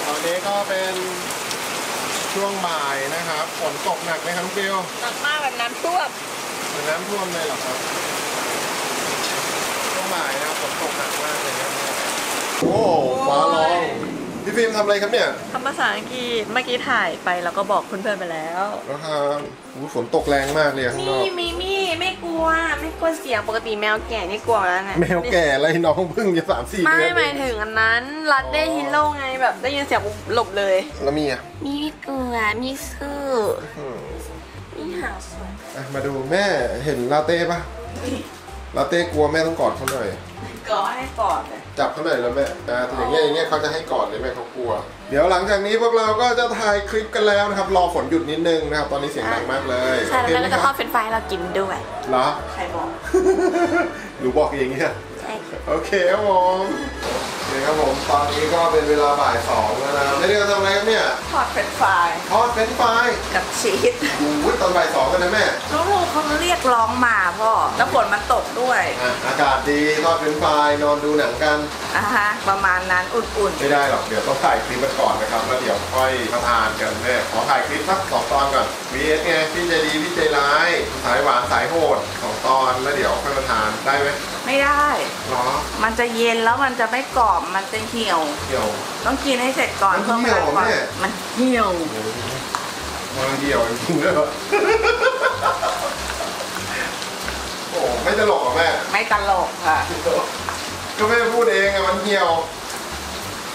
ตอนนี้ก็เป็นช่วงบ่ายนะครับฝนตกหนักไหมครับเบลหนักมากแบบน้ำท่วมแบบน้ำท่วมเลยเหรอครับช่วงบ่ายนะครับฝนตกหนักมากเลยครับโอ้ฟ้าร้องพี่ฟิล์มทำอะไรครับเนี่ยทำภาษาอังกฤษเมื่อกี้ถ่ายไปแล้วก็บอกเพื่อนๆไปแล้วแล้วครับฝนตกแรงมากเลยข้างนอกมีมีมีไม่กลัวไม่กลัวเสียงปกติแมวแก่นี่กลัวแล้วไงแมวแก่อะไรน้องพึ่งจะสามสี่เดือนไม่หมายถึงอันนั้นรัดได้ฮิโร่ไงแบบได้ยินเสียงหลบเลยแล้วมีอ่ะมีเกลือมีซื่อมีหางสวยมาดูแม่เห็นลาเต้ปะลาเต้กลัวแม่ต้องกอดเขาหน่อยกอดให้กอดเลยจับเขาหน่อยแล้วแม่แต่อย่างเงี้ยอย่างเงี้ยเขาจะให้กอดเลยแม่เขากลัวเดี๋ยวหลังจากนี้พวกเราก็จะถ่ายคลิปกันแล้วนะครับรอฝนหยุดนิดนึงนะครับตอนนี้เสียงดังมากเลยใช่แล้วก็จะทอดเฟรนช์ฟรายเรากินด้วยเหรอใครบอกหนูบอกเองเนี่ยโอเคครับผมเดี๋ยวครับผมตอนนี้ก็เป็นเวลาบ่ายสองแล้วนะไม่ได้ทำอะไรครับเนี่ยทอดเฟรนช์ฟรายทอดเฟรนช์ฟรายกับชีสอู้ตอนบ่ายสองกันนะแม่ลูกๆเขาเรียกร้องมาพ่อแล้วฝนมันตกด้วยอากาศดีทอดเฟรนช์ฟรายนอนดูหนังกันอ่ะฮะประมาณนั้นอุ่นๆไม่ได้หรอกเดี๋ยวต้องถ่ายคลิปก่อนนะครับแล้วเดี๋ยวค่อยมาทานกันแม่ขอถ่ายคลิปสักสองตอนก่อนมีเอสไงพี่ใจดีพี่ใจร้ายสายหวานสายโหดสองตอนแล้วเดี๋ยวค่อยมาทานได้ไหมไม่ได้หรอมันจะเย็นแล้วมันจะไม่กรอบมันจะเหี่ยวเหี่ยวต้องกินให้เสร็จก่อนเพื่อไม่ให้มันเหี่ยวมันเหี่ยวจริงด้วยโอ้ไม่ตลกหรอแม่ไม่ตลกค่ะก็แม่พูดเองอะมันเหี่ยว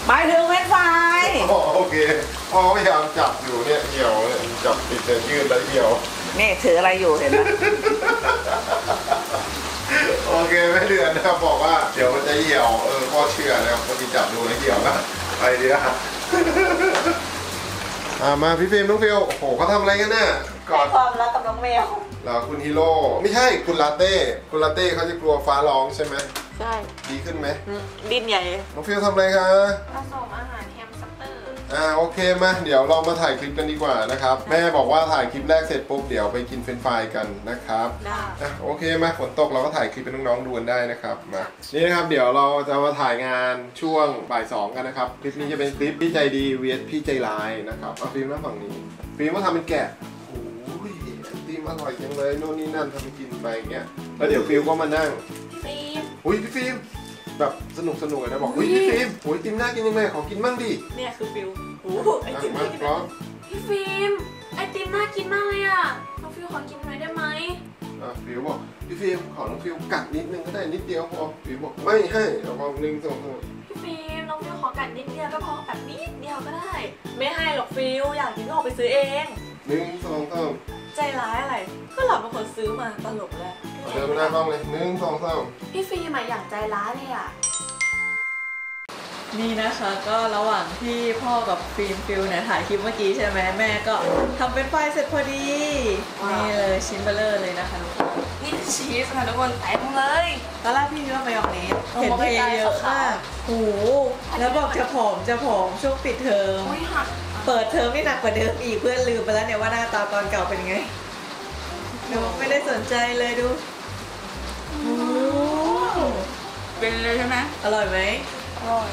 หมายถึงเฟรนช์ฟรายโอเคพ่อพยายามจับอยู่เนี่ยเหี่ยวจับติดแต่ยืดแล้วเหี่ยวนี่ถืออะไรอยู่เห็นไหมโอเคไม่เดือนนะครับบอกว่าเดี๋ยวมันจะเหี่ยวเออพ่อเชื่อนะครับพอดีจับดูแล้วเหี่ยวนะไปดีนะอ่ามาพี่ฟิล์มน้องฟิลโอ้โหเขาทำอะไรกันเนี่ยกอดความรักกับน้องแมวเหรอคุณฮีโร่ไม่ใช่คุณลาเต้คุณลาเต้เขาจะกลัวฟ้าร้องใช่ไหมใช่ดีขึ้นไหมดินใหญ่น้องฟิลทำอะไรคะผสมอาหารแฮมสเตอร์อ่าโอเคมาเดี๋ยวเรามาถ่ายคลิปกันดีกว่านะครับแม่บอกว่าถ่ายคลิปแรกเสร็จปุ๊บเดี๋ยวไปกินเฟรนช์ฟรายกันนะครับอ่ะโอเคมาฝนตกเราก็ถ่ายคลิปเป็นน้องๆดูกันได้นะครับมานี่นะครับเดี๋ยวเราจะมาถ่ายงานช่วงบ่ายสองกันนะครับคลิปนี้จะเป็นคลิปพี่ใจดีเวียดพี่ใจร้ายนะครับเอาฟิล์มนะฝั่งนี้ฟิล์มก็ทำเป็นแกะโอ้ยฟิล์มอร่อยจังเลยโน่นนี่นั่นทำไปกินไปอย่างเงี้ยแล้วเดี๋ยวฟิล์มก็มานั่งฟิล์มอุ้ยพี่ฟิล์มแบบสนุกสนุกนะบอกอุ้ยพี่ฟิล์มโอ้ยติมน่ากินยังไงขอกินบ้างดิเนี่ยคือฟิลโอ้โหไอติมน่ากินพี่ฟิล์มไอติมน่ากินมากเลยอ่ะน้องฟิลขอกินหน่อยได้ไหมอ่ะฟิลบอกพี่ฟิล์มขอน้องฟิลกัดนิดนึงก็ได้นิดเดียวพอฟิลบอกไม่ให้เอาความนึงส่งพี่ฟิล์มน้องฟิลขอกัดนิดเดียวก็พอกัดนิดเดียวก็ได้ไม่ให้หรอกฟิลอยากกินก็ออกไปซื้อเองหนึ่งสองสามใจร้ายอะไรก็หลับเป็นคนซื้อมาตลกแล้วเดินมาหน้าบ้างเลยหนึ่งสองสามพี่ฟิล์มอยากใจร้ายเลยอ่ะ นี่นะคะก็ระหว่างที่พ่อกับฟิล์มฟิลเนี่ยถ่ายคลิปเมื่อกี้ใช่ไหมแม่ก็ทำเป็นไฟเสร็จพอดีนี่เลยชิ้นเบลเลอร์เลยนะคะทุกคนนี่ชีสค่ะทุกคนเต็มเลยตอนแรกพี่คิดว่ามายองเนสเห็นเทเยอะมากโอ้โหแล้วบอกจะผอมจะผอมช่วงปิดเทอมเปิดเทอมนี่หนักกว่าเดิมอีกเพื่อนลืมไปแล้วเนี่ยว่าหน้าตาตอนเก่าเป็นไงหนูไม่ได้สนใจเลยดูเป็นเลยใช่ไหมอร่อยไหมอร่อย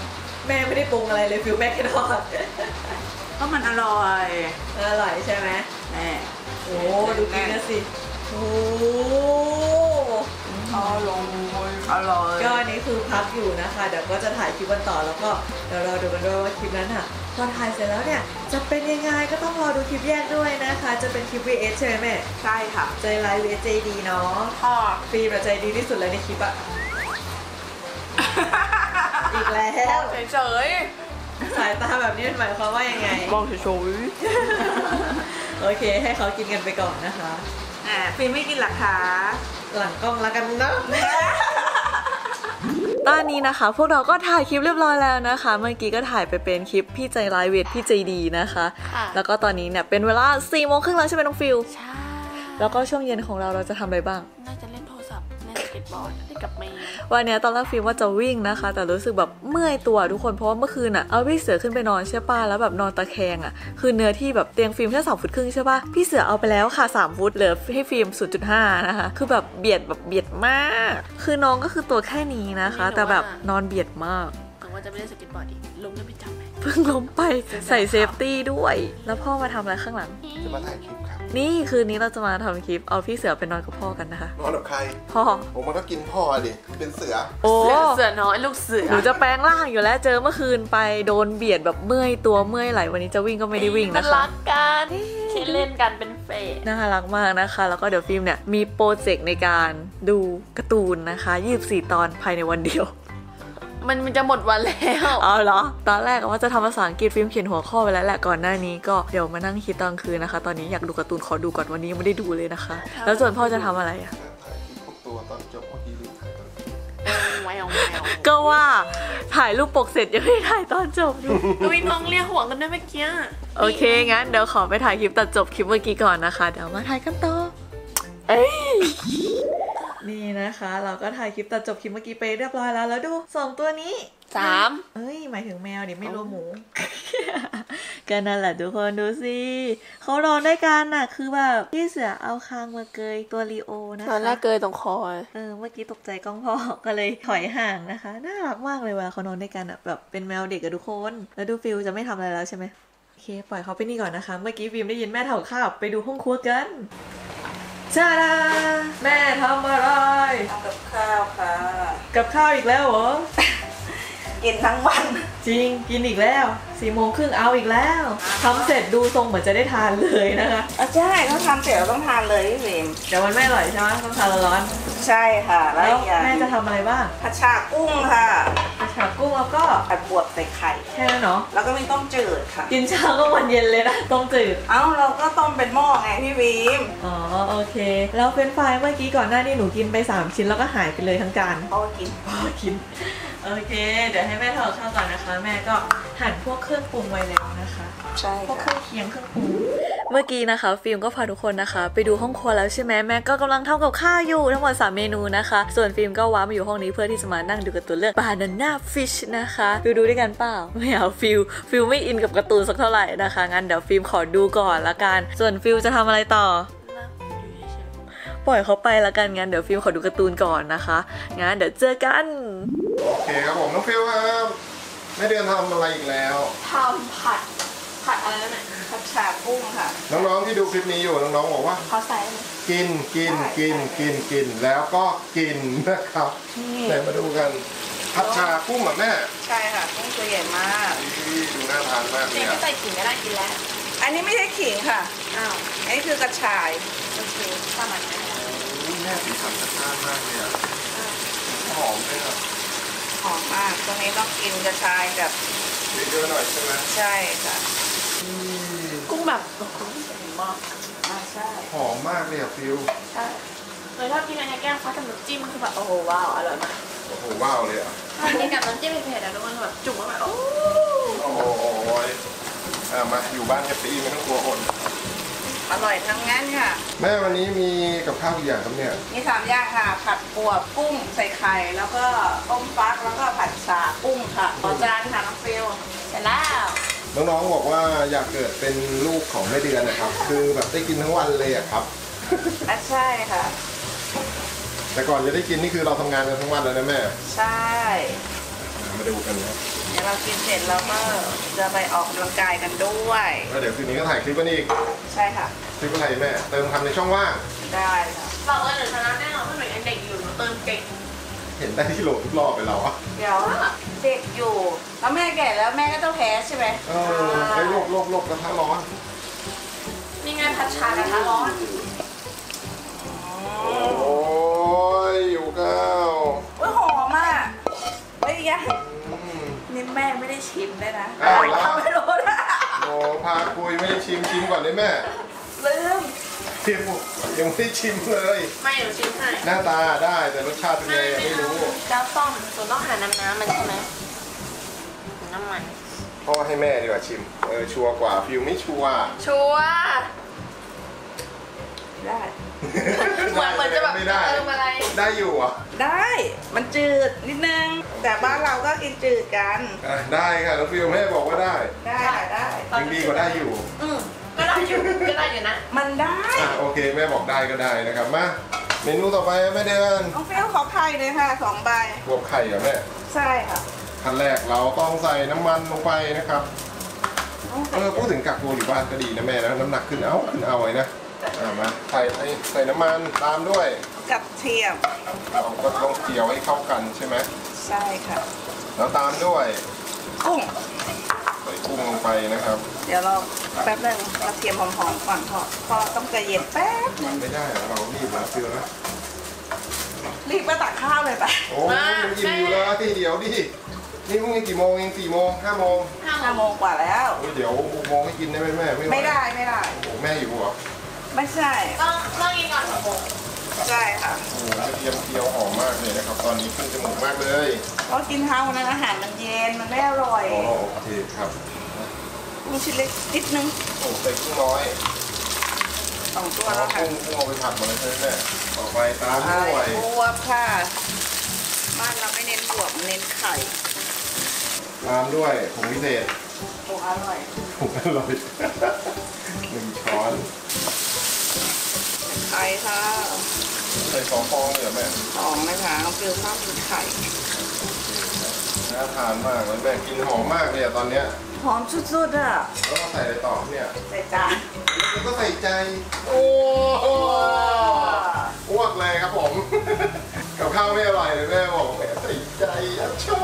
แม่ไม่ได้ปรุงอะไรเลยฟิวแม่แค่ทอดก็มันอร่อยอร่อยใช่ไหมแม่โอ้ดูกินนะสิโอ้อร่อยอร่อยก็อันนี้คือพักอยู่นะคะเดี๋ยวก็จะถ่ายคลิปวันต่อแล้วก็เดี๋ยวรอดูกันด้วยว่าคลิปนั้นค่ะพอถ่ายเสร็จแล้วเนี่ยจะเป็นยังไงก็ต้องรอดูคลิปแยกด้วยนะคะจะเป็นคลิป วี เอส ใช่ไหมแม่ใช่ค่ะใจร้าย วี เอส ใจดีเนาะอ๋อฟิล์มใจดีที่สุดเลยในคลิปอะอีกแล้วเฉยๆสายตาแบบนี้หมายความว่ายังไงมองเฉยๆโอเคให้เขากินกันไปก่อนนะคะอ่าฟิล์มไม่กินหรอคะหลังกล้องแล้วกันเนาะตอนนี้นะคะพวกเราก็ถ่ายคลิปเรียบร้อยแล้วนะคะเมื่อกี้ก็ถ่ายไปเป็นคลิปพี่ใจร้ายเวทพี่ใจดีนะคะแล้วก็ตอนนี้เนี่ยเป็นเวลาสี่โมงครึ่งแล้วใช่ไหมน้องฟิลใช่แล้วก็ช่วงเย็นของเราเราจะทำอะไรบ้างน่าจะเล่นโทรศัพท์เล่นสเก็ตบอร์ดเล่นกับเมย์วันนี้ตอนแรกฟิลว่าจะวิ่งนะคะแต่รู้สึกแบบเมื่อยตัวทุกคนเพราะว่าเมื่อคืนอ่ะเอาพี่เสือขึ้นไปนอนใช่ป่ะแล้วแบบนอนตะแคงอ่ะคือเนื้อที่แบบเตียงฟิล์มแค่สองฟุตครึ่งใช่ป่ะพี่เสือเอาไปแล้วค่ะสามฟุตเหลือให้ฟิล์ม ศูนย์จุดห้า นะคะคือแบบเบียดแบบเบียดมากคือน้องก็คือตัวแค่นี้นะคะแต่แบบนอนเบียดมากแต่ว่าจะไม่ได้สเก็ตบอร์ดอีกล้มแล้วไปจับไหมเพิ่งล้มไปใส่เซฟตี้ด้วยแล้วพ่อมาทำอะไรข้างหลังจะมาถ่ายคลิปนี่คืนนี้เราจะมาทำคลิปเอาพี่เสือไปนอนกับพ่อกันนะคะนอนกับใครพ่อผมมันก็กินพ่อดิเป็นเสือโอ้เสือน้อยลูกเสือหนูจะแปลงร่างอยู่แล้วเจอเมื่อคืนไปโดนเบียดแบบเมื่อยตัวเมื่อยไหลวันนี้จะวิ่งก็ไม่ได้วิ่งนะคะรักกันคิดเล่นกันเป็นเฟซน่ารักมากนะคะแล้วก็เดี๋ยวฟิล์มเนี่ยมีโปรเจกต์ในการดูการ์ตูนนะคะยี่สิบสี่ตอนภายในวันเดียวมันมันจะหมดวันแล้วเอาเหรอตอนแรกว่าจะทำภาษาอังกฤษฟิล์มเขียนหัวข้อไว้แล้วแหละก่อนหน้านี้ก็เดี๋ยวมานั่งคิดตอนคืนนะคะตอนนี้อยากดูการ์ตูนขอดูก่อนวันนี้ไม่ได้ดูเลยนะคะแล้วส่วนพ่อจะทำอะไรอ่ะถ่ายคลิปปกตัวตอนจบเมื่อกี้ลืมถ่ายตอนจบก็ว่าถ่ายรูปปกเสร็จยังไม่ถ่ายตอนจบอยู่ดูน้องเรียกหัวกันได้เมื่อกี้โอเคงั้นเดี๋ยวขอไปถ่ายคลิปตัดจบคลิปเมื่อกี้ก่อนนะคะเดี๋ยวมาถ่ายกันต่อเอ้นี่นะคะเราก็ถ่ายคลิปตัดจบคลิปเมื่อกี้ไปเรียบร้อยแล้วแล้วดูสองตัวนี้สามเอ้ยหมายถึงแมวดิไม่รวมหมูก็นั่นแหละทุกคนดูสิเขานอนด้วยกันน่ะคือแบบพี่เสือเอาคางมาเกยตัวลีโอนะคะตอนแรกเกยตรงคอเออเมื่อกี้ตกใจกล้องพ่อก็เลยถอยห่างนะคะน่ารักมากเลยว่ะเขานอนด้วยกันอะแบบเป็นแมวเด็กกับทุกคนแล้วดูฟิลจะไม่ทำอะไรแล้วใช่ไหมโอเคปล่อยเขาไปนี่ก่อนนะคะเมื่อกี้ฟิล์มได้ยินแม่ทำข้าวไปดูห้องครัวกันชาดาแม่ทำอะไรทำกับข้าวค่ะกับข้าวอีกแล้วเหรอ กินทั้งวันจริงกินอีกแล้วสี่โมงครึ่งเอาอีกแล้วทำเสร็จดูทรงเหมือนจะได้ทานเลยนะคะอ๋อใช่ถ้าทำเสร็จเราต้องทานเลยพี่ฟิล์มเดี๋ยวมันไม่อร่อยใช่ไหมต้องทานร้อนใช่ค่ะแล้วแม่จะทำอะไรบ้างผัดชากุ้งค่ะผัดชากุ้งแล้วก็ผัดบวบใส่ไข่แค่นั้นเนาะแล้วก็มีต้มจืดค่ะกินเช้าก็วันเย็นเลยนะต้มจืดเอ้าเราก็ต้มเป็นหม้อไงพี่ฟิล์มอ๋อโอเคแล้วเฟรนช์ฟรายเมื่อกี้ก่อนหน้านี้หนูกินไปสามชิ้นแล้วก็หายไปเลยทั้งจานพ่อกินพ่อกินโอเคเดี๋ยวให้แม่ทอดข้าวก่อนนะคะแม่ก็หั่นพวกเครื่องปรุงไว้แล้วนะคะใช่พวกเครื่องเคียงเครื่องปรุงเมื่อกี้นะคะฟิล์มก็พาทุกคนนะคะไปดูห้องครัวแล้วใช่ไหมแม่ก็กำลังทำกับข้าวอยู่ทั้งหมดสามเมนูนะคะส่วนฟิล์มก็ว้ามาอยู่ห้องนี้เพื่อที่จะมานั่งดูการ์ตูนเรื่อง Banana Fish นะคะฟิลดูด้วยกันเปล่าไม่เอาฟิลฟิลไม่อินกับการ์ตูนสักเท่าไหร่นะคะงั้นเดี๋ยวฟิล์มขอดูก่อนละกันส่วนฟิลจะทำอะไรต่อปล่อยเขาไปละกันงั้นเดี๋ยวฟิล์มขอดูการ์ตูนก่อนนะคะงั้นเดี๋ยวเจอกันโอเคครับผมน้องฟิวครับแม่เดือนทำอะไรอีกแล้วทำผัดผัดอะไรแล้วเนี่ยผัดชากุ้งค่ะน้องๆที่ดูคลิปนี้อยู่น้องๆบอกว่าเขาใส่กินกินกินกินกินแล้วก็กินนะครับไหนมาดูกันผัดชากุ้งแบบแม่ใช่ค่ะกุ้งตัวใหญ่มากดูน่าทานมากเลยไม่ใส่ขิงก็ได้กินแล้วอันนี้ไม่ใช่ขิงค่ะอ้าวอันนี้คือกระชายโอเคประมาณนี้แม่สีสันน่าทานมากเลยอ่ะหอมด้วยอ่ะหอมมากตรงนี้ต้องกินกระชายแบบเยอะๆหน่อยใช่ไหมใช่ค่ะกุ้งแบบกุ้งใหญ่มากใช่หอมมากเลยอ่ะฟิวใช่เลยชอบกินอะไรแกงฟ้ากับน้ำจิ้มมันคือแบบโอ้โหว้าวอร่อยมากโอ้โหว้าวเลยอ่ะ อันนี้กับน้ำจิ้มเผ็ดๆอะทุกคนแบบจุกเข้าไปโอ้ยอ่ะมาอยู่บ้านกับพี่ไม่ต้องกลัวอดอร่อยทั้งนั้นค่ะแม่วันนี้มีกับข้าวกี่อย่างครับเนี่ยมีสามอย่างค่ะผัดบวบกุ้งใส่ไข่แล้วก็ต้มฟักแล้วก็ผัดสากุ้งค่ะขอจานค่ะน้องฟิวเสร็จแล้วน้องๆบอกว่าอยากเกิดเป็นลูกของแม่เดือนนะครับคือแบบได้กินทั้งวันเลยอะครับใช่ค่ะแต่ก่อนจะได้กินนี่คือเราทำงานกันทั้งวันเลยนะแม่ใช่มาดูกันนะเดี๋ยวเรากินเสร็จแล้วก็จะไปออกกำลังกายกันด้วยแล้วเดี๋ยวคืนนี้ก็ถ่ายคลิปกันอีกใช่ค่ะคลิปอะไรแม่เติมคำในช่องว่างได้ค่ะบอกว่าหนูชนะแน่นอนเพราะหนูยังเด็กอยู่หนูเติมเก่งเห็นได้ที่โหลทุกรอบไปเราอะเดี๋ยวเด็กอยู่แล้วแม่แก่แล้วแม่ก็ต้องแพ้ใช่ไหมเออไปโลกโลกโลกกระทะร้อนมีงานพัชชากระทะร้อนโอ้ยอยู่เก้าโอ้ยหอมมากเฮ้ยยังนี่แม่ไม่ได้ชิมได้นะอ้าวแล้วไม่รู้นะโอ้พาคุยไม่ได้ชิมชิมก่อนได้แม่ลืมยังไม่ได้ชิมเลยไม่หนูชิมให้หน้าตาได้แต่รสชาติเป็นไงไม่รู้เจ้าต้องส่วนต้องหาน้ำน้ำมันใช่ไหมน้ำมันพ่อให้แม่ดีกว่าชิมเออชัวร์กว่าฟิวไม่ชัวร์ชัวร์ได้เหมือนเหมือนจะแบบเติมอะไรได้อยู่อ่ะได้มันจืดนิดนึงแต่บ้านเราก็กินจืดกันได้ค่ะแล้วฟิวแม่บอกว่าได้ได้ได้ยังดีกว่าได้อยู่อือก็ได้อยู่ก็ได้อยู่นะมันได้โอเคแม่บอกได้ก็ได้นะครับมาเมนูต่อไปแม่เดือนน้องฟิวขอไข่เลยค่ะสองใบบวบไข่เหรอแม่ใช่ค่ะขั้นแรกเราต้องใส่น้ำมันลงไปนะครับเออพูดถึงกักตัวอยู่บ้านก็ดีนะแม่นะน้ำหนักขึ้นเอาขึ้นเอาไว้นะมาใส่ใส่น้ำมันตามด้วยกับเทียมเราก็ต้องเจียวให้เข้ากันใช่ไหมใช่ค่ะแล้วตามด้วยกุ้งใส่กุ้งลงไปนะครับเดี๋ยวเราแป๊บนึงกระเทียมหอมๆก่อนพอต้องกระเทียมแป๊บนึงไม่ได้เรารีบมาเพื่อนะรีบมาตักข้าวเลยไปโอ้ยอิ่มอยู่แล้วทีเดียวดินี่พรุ่งนี้กี่โมงเองสี่โมงห้าโมงห้าโมงกว่าแล้วเดี๋ยวหกโมงให้กินได้ไหมแม่ไม่ได้ไม่ได้โอ้แม่อยู่อ่ะไม่ใช่ต้องต้องกินก่อนหกโมงใช่ค่ะโอ้กระเทียมเจียวหอมมากเลยนะครับตอนนี้ขึ้นจมูกมากเลยเพราะกินข้าวนั้นอาหารมันเย็นมันไม่อร่อยอ๋อโอเคครับกุ้งชิ้นเล็กนิดนึงโอ้ใส่กุ้งน้อยสองตัวแล้วค่ะกุ้งกุ้งเอาไปผัดหมดเลยใช่ไหมต่อไปตามด้วยบวบค่ะบ้านเราไม่เน้นบวบเน้นไข่ตามด้วยผงพิเศษผงอร่อยผงอร่อยหนึ่งช้อนไข่ค่ะใส่สองฟองเลยแม่สองนะคะน้องฟิวชอบกินไข่น่าทานมากเลยแม่กินหอมมากเลยตอนเนี้ยหอมสุดๆอ่ะแล้วก็ใส่อะไรต่อเนี่ยใส่ใจแล้วก็ใส่ใจโอ้โหอ้วกเลยครับผมกับข้าวไม่อร่อยเลยแม่บอกแม่ใส่ใจอัดชอ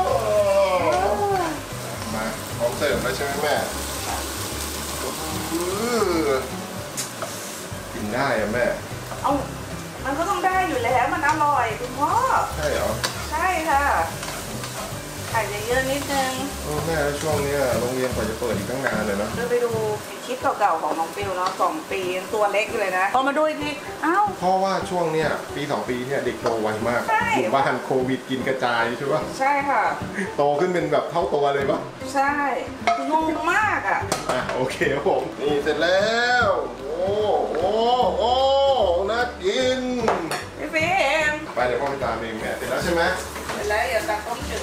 บมาพร้อมเสิร์ฟแล้วใช่ไหมแม่กินได้อะแม่เอามันก็ต้องได้อยู่แล้วมันอร่อยคุณพ่อใช่เหรอใช่ค่ะไข่เยอะๆนิดนึงโอ้แม่ช่วงนี้โรงเรียนกว่าจะเปิดอีกตั้งนานเลยนะเดินไปดูคลิปเก่าๆของน้องฟิวเนาะสองปีตัวเล็กเลยนะพอมาดูอีกทีอ้าวเพราะว่าช่วงเนี้ยปีสองปีเนี่ยเด็กโตไวมากอยู่บ้านโควิดกินกระจายใช่ปะใช่ค่ะโตขึ้นเป็นแบบเท่าตัวเลยปะใช่งงมากอ่ะอ่ะโอเคครับผมนี่เสร็จแล้วโอ้โอ้โอ้น่ากินพี่ฟิวไปเดี๋ยวพ่อไปตามเองแม่เสร็จแล้วใช่ไหมเสร็จแล้วเดี๋ยวตาต้องจุด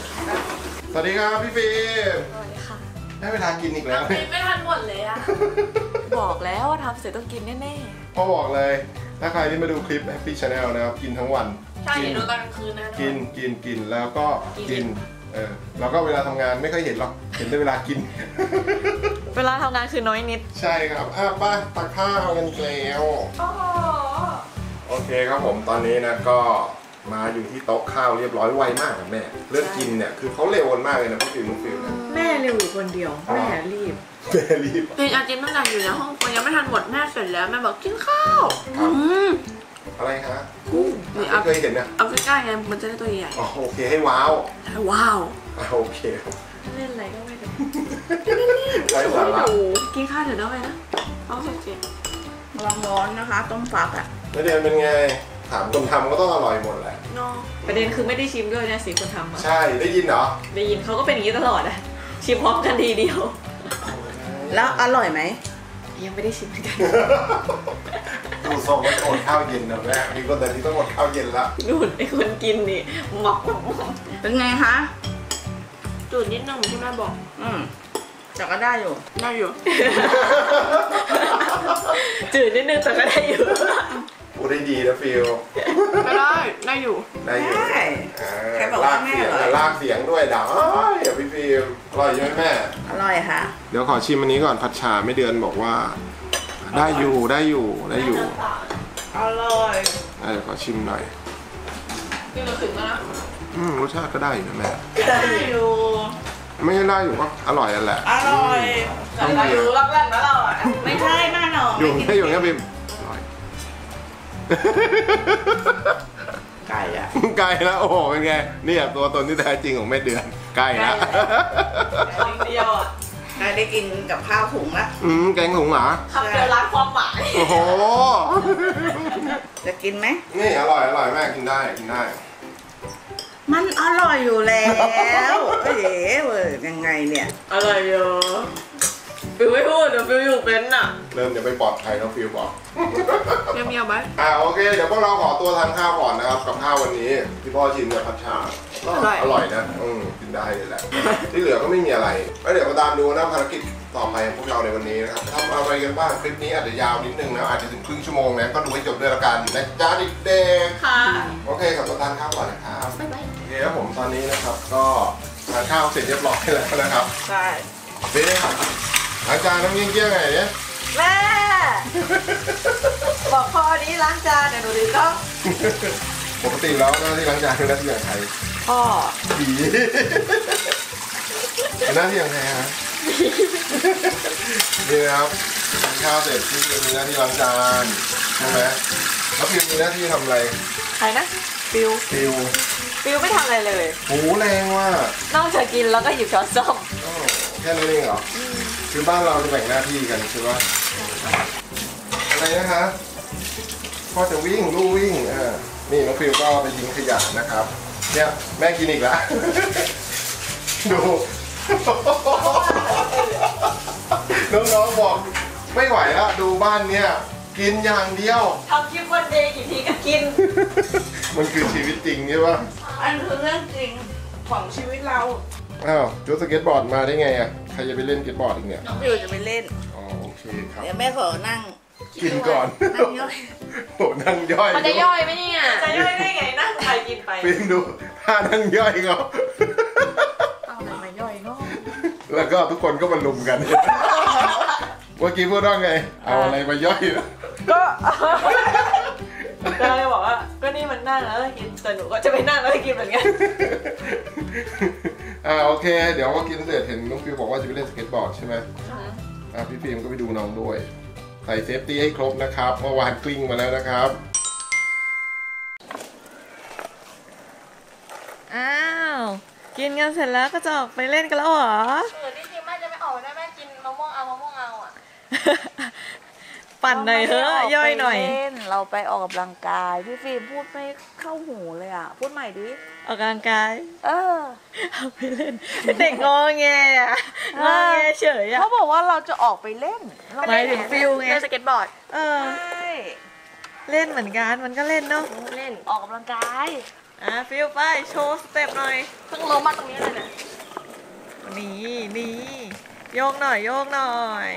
สวัสดีครับพี่ฟิวสวัสดีค่ะได้เวลากินอีกแล้วกินไม่ทันหมดเลยอะบอกแล้วว่าทำเสร็จต้องกินแน่ๆพ่อบอกเลยถ้าใครที่มาดูคลิป Happy Channel นะครับกินทั้งวันใช่ดูตอนกลางคืนนะกินกินกินแล้วก็กินเออแล้วก็เวลาทำงานไม่ค่อยเห็นหรอกเห็นแต่เวลากินเวลาทำงานคือน้อยนิดใช่ครับอ่ะป้าตักข้าวกันอีกแล้วโอเคครับผมตอนนี้นะก็มาอยู่ที่โต๊ะข้าวเรียบร้อยไวมากแม่เรื่องกินเนี่ยคือเขาเร็วมากเลยนะพี่ฟิวน้องฟิวแม่เร็วอยู่คนเดียวแม่รีบแม่รีบคืออาจารย์ตั้งแต่อยู่ในห้องคนยังไม่ทันหมดแม่เสร็จแล้วแม่บอกกินข้าวอะไรคะกุ้งไม่เคยเห็นนะเอาใกล้ๆไงมันจะได้ตัวใหญ่อ๋อโอเคให้ว้าวว้าวโอเคเล่นอะไรก็ไม่ได้ใช้สาระกินข้าวเดี๋ยวได้ไหมนะเอาเสร็จร้อนๆนะคะต้มฟักอ่ะแล้วเดี๋ยวเป็นไง ถามคนทำก็ต้องอร่อยหมดแหละเนาะประเด็นคือไม่ได้ชิมด้วยนะสิคนทำใช่ได้ยินเหรอได้ยินเขาก็เป็นอย่างนี้ตลอดอะชิมพร้อมกันทีเดียวแล้วอร่อยไหมยังไม่ได้ชิมเหมือนกันดูทรงว่าอดข้าวเย็นนะแม่มีคนแต่ที่ต้องอดข้าวเย็นละดูดไอ้คนกินนี่หมอกเป็นไงคะจุดนิดนึงที่แม่บอกอืมแต่ก็ได้อยู่ได้อยู่จืดนิดนึงแต่ก็ได้อยู่พูดได้ดีนะฟิลได้ได้อยู่ได้อยู่ลากเสียงลากเสียงด้วยด่าอย่าพี่ฟิลอร่อยใช่ไหมแม่อร่อยค่ะเดี๋ยวขอชิมอันนี้ก่อนผัดชาไม่เดือนบอกว่าได้อยู่ได้อยู่ได้อยู่อร่อยเดี๋ยวขอชิมหน่อยนี่เราถึงแล้วนะอืมรสชาติก็ได้นะแม่ได้อยู่ไม่ได้อยู่ก็อร่อยนั่นแหละอร่อยเราอยู่รับแรกแล้วเราอ่ะไม่ใช่แม่หนออยู่แค่อยู่แค่บิมอร่อยไก่อะไก่แล้วโอ้โหเป็นไงนี่แบบตัวตนที่แท้จริงของแม่เดือนไก่ละเดียวอ่ะได้ได้กินกับข้าวถุงละอืมแกงถุงหรอคำเดียวล้างความหมายโอ้โหจะกินไหมนี่อร่อยอร่อยแม่กินได้กินได้มันอร่อยอยู่แล้วเอ๋ยังไงเนี่ยอร่อยอยู่ฟิวไม่พูดเดี๋ยวฟิวอยู่เป็นน่ะเริ่มจะไม่ปลอดภัยแล้วฟิวบอกเมียบไหมอ่าโอเคเดี๋ยวพวกเราขอตัวทานข้าวก่อนนะครับกับข้าววันนี้ที่พ่อชิมกับผัดชาอร่อยอร่อยนะอืมกินได้เลยแหละที่เหลือก็ไม่มีอะไรแล้วเดี๋ยวมาตามดูนะภารกิจต่อไปของพวกเราในวันนี้นะครับทำอะไรกันบ้างคลิปนี้อาจจะยาวนิดนึงนะอาจจะถึงครึ่งชั่วโมงนะก็ดูให้จบด้วยละกันนะจ๊ะเด็กๆค่ะโอเคขอตัวทานข้าวก่อนนะครับบ๊ายบายโอเคครับผมตอนนี้นะครับก็ทานข้าวเสร็จเรียบร้อยแล้วนะครับใช่เบ๊อาจารย์น้ำเงี้ยเกี้ยไงเนี่ยแม่บอกพอนี้ล้างจานเนี่ยหนูดีก็ปกติแล้วหน้าที่ล้างจานคือหน้าที่อย่างไรพ่อผีหน้าที่อย่างไรฮะดีครับข้าวเสร็จพี่มีหน้าที่ล้างจานใช่ไหมแล้วพี่มีหน้าที่ทำอะไรใครนะฟิวฟิวฟิวไม่ทำอะไรเลยโอ้แรงว่ะนอกจากกินแล้วก็หยิบช้อนส้อมแค่นั้นเองเหรอคือบ้านเราจะแบ่งหน้าที่กันใช่ไหมอะไรนะคะพ่อจะวิ่งลู่วิ่งอ่านี่น้องฟิวก็ไปยิงขยะนะครับเนี่ยแม่กินอีกแล้วดูน้องๆบอกไม่ไหวแล้วดูบ้านเนี่ยกินอย่างเดียวทำคลิปวันเดย์กี่ทีก็กินมันคือชีวิตจริงใช่ปะอันคือเรื่องจริงของชีวิตเราอ้าวจู๊สเก็ตบอร์ดมาได้ไงอ่ะใครจะไปเล่นสเก็ตบอร์ดอีกเนี่ยน้องฟิวจะไปเล่นอ๋อโอเคครับเดี๋ยวแม่ขอนั่งกินก่อนนั่งย่อยโอ้นั่งย่อยมันจะย่อยไหมเนี่ยจะย่อยได้ไงนั่งไปกินไปฟิล์มดูถ้านั่งย่อยเขาเอาอะไรมาย่อยเนาะแล้วก็ทุกคนก็มาลุมกันเมื่อกี้พูดว่าไงเอาอะไรมาย่อยก็ก็เลยบอกว่าก็นี่มันนั่งแล้วกินแต่หนูก็จะไปนั่งแล้วกินเหมือนกันอ่าโอเคเดี๋ยวว่ากินเสร็จเห็นน้องฟิวบอกว่าจะไปเล่นสเก็ตบอร์ดใช่ไหมอ่าพี่ฟิล์มก็ไปดูน้องด้วยใส่เซฟตี้ให้ครบนะครับเมื่อวานกลิ้งมาแล้วนะครับอ้าวกินกันเสร็จแล้วก็จะออกไปเล่นกันแล้วเหรอเออที่จริงแม่จะไม่ออกนะแม่กินมะม่วงเอามะม่วงเอาอ่ะปั่นหน่อยเถอะย่อยหน่อยเราไปออกกำลังกายพี่ฟิล์มพูดไม่เข้าหูเลยอ่ะพูดใหม่ดิออกกำลังกายเออเอาไปเล่นเด็กงอแงอ่ะงอแงเฉยอ่ะเขาบอกว่าเราจะออกไปเล่นไปถึงฟิลไงเล่นสเก็ตบอร์ดเออใช่เล่นเหมือนกันมันก็เล่นเนาะเล่นออกกำลังกายอ่ะฟิลไปโชว์สเต็ปหน่อยเพิ่งล้มมาตรงนี้เลยนะนี่นี่โยกหน่อยโยกหน่อย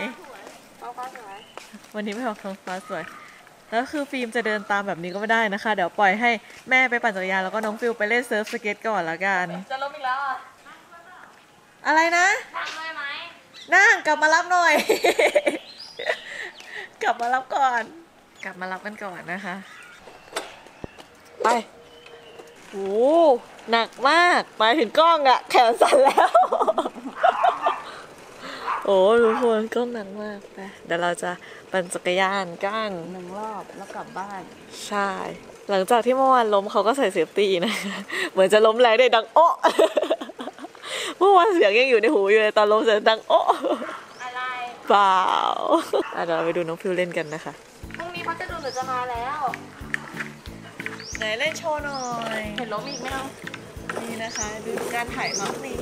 วันนี้ไม่ออกท้องฟ้าสวยแล้วคือฟิล์มจะเดินตามแบบนี้ก็ไม่ได้นะคะเดี๋ยวปล่อยให้แม่ไปปั่นจักรยานแล้วก็น้องฟิวไปเล่นเซิร์ฟสเก็ตก่อนละกันจะล้มอีกแล้วอ่ะอะไรนะนั่งเลยไหมนั่งกลับมารับหน่อย กลับมารับก่อนกลับมารับกันก่อนนะคะไปโอ้หนักมากไปถึงกล้องอะแขนสั่นแล้ว โอ้ทุกคนกล้องหนักมากไปเดี๋ยวเราจะปั่นจักรยานกันหนึ่งรอบแล้วกลับบ้านใช่หลังจากที่เมื่อวานล้มเขาก็ใส่เซฟตี้นะเหมือนจะล้มแรงได้ดังโอ๊ะเมื่อวานเสียงยังอยู่ในหูอยู่เลยตอนล้มเสียงดังโอ๊ะอะไรเปล่าเดี๋ยวเราไปดูน้องฟิวเล่นกันนะคะพรุ่งนี้พัชจะดูหรือจะมาแล้ว ไหนเล่นโชว์หน่อยเห็นล้มอีกไหมเอานี่นะคะดูการถ่ายน้องนี้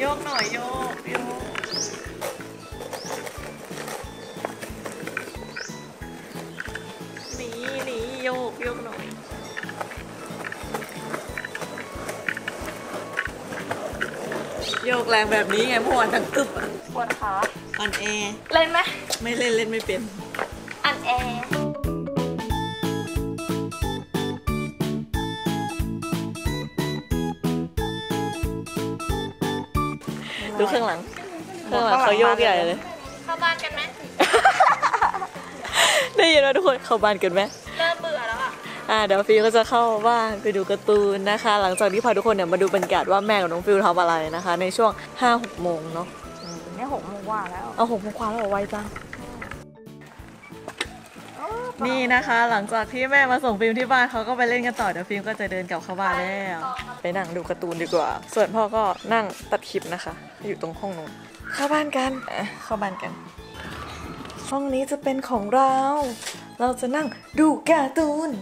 โยกหน่อยโยกโยกนี่นี่โยกโยกหน่อยโยกแรงแบบนี้ไงเมื่อวานทั้งตึ๊บปวดขาอ่อนแอเล่นไหมไม่เล่นเล่นไม่เป็นอ่อนแอดูข้างหลังข้างหลังเขาโยกใหญ่เลยเข้าบ้านกันไหมได้ยินว่าทุกคนเข้าบ้านกันไหมเริ่มเบื่อแล้วอ่ะอ่าเดี๋ยวฟิวก็จะเข้าบ้านไปดูการ์ตูนนะคะหลังจากที่พาทุกคนเนี่ยมาดูบรรยากาศว่าแม่กับน้องฟิวทำอะไรนะคะในช่วง ห้าหก โมงเนาะนี่หกโมงกว่าแล้วเอาหกโมงกว่าแล้วไวจังนี่นะคะหลังจากที่แม่มาส่งฟิล์มที่บ้านเขาก็ไปเล่นกันต่อเดี๋ยวฟิล์มก็จะเดินกลับเข้าบ้านแล้วไปนั่งดูการ์ตูนดีกว่าส่วนพ่อก็นั่งตัดคลิปนะคะอยู่ตรงห้องนู้นเข้าบ้านกันเข้าบ้านกันห้องนี้จะเป็นของเราเราจะนั่งดูการ์ตูน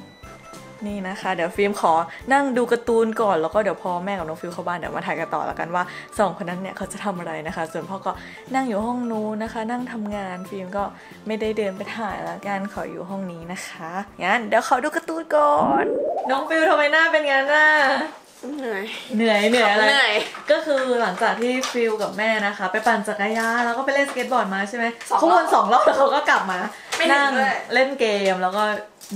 นี่นะคะเดี๋ยวฟิล์มขอนั่งดูการ์ตูนก่อนแล้วก็เดี๋ยวพอแม่กับน้องฟิวเข้าบ้านเดี๋ยวมาถ่ายกันต่อแล้วกันว่าสองคนนั้นเนี่ยเขาจะทำอะไรนะคะส่วนพ่อก็นั่งอยู่ห้องนู้นนะคะนั่งทำงานฟิล์มก็ไม่ได้เดินไปถ่ายแล้วกันขออยู่ห้องนี้นะคะงั้นเดี๋ยวขอดูการ์ตูนก่อนน้องฟิวทำไมหน้าเป็นงั้นน่ะเหนื่อยเหนื่อยเหนื่อยอะไรก็คือหลังจากที่ฟิวกับแม่นะคะไปปั่นจักรยานแล้วก็ไปเล่นสเก็ตบอร์ดมาใช่ไหมเขาวนสองรอบแล้วเขาก็กลับมานั่งเล่นเกมแล้วก็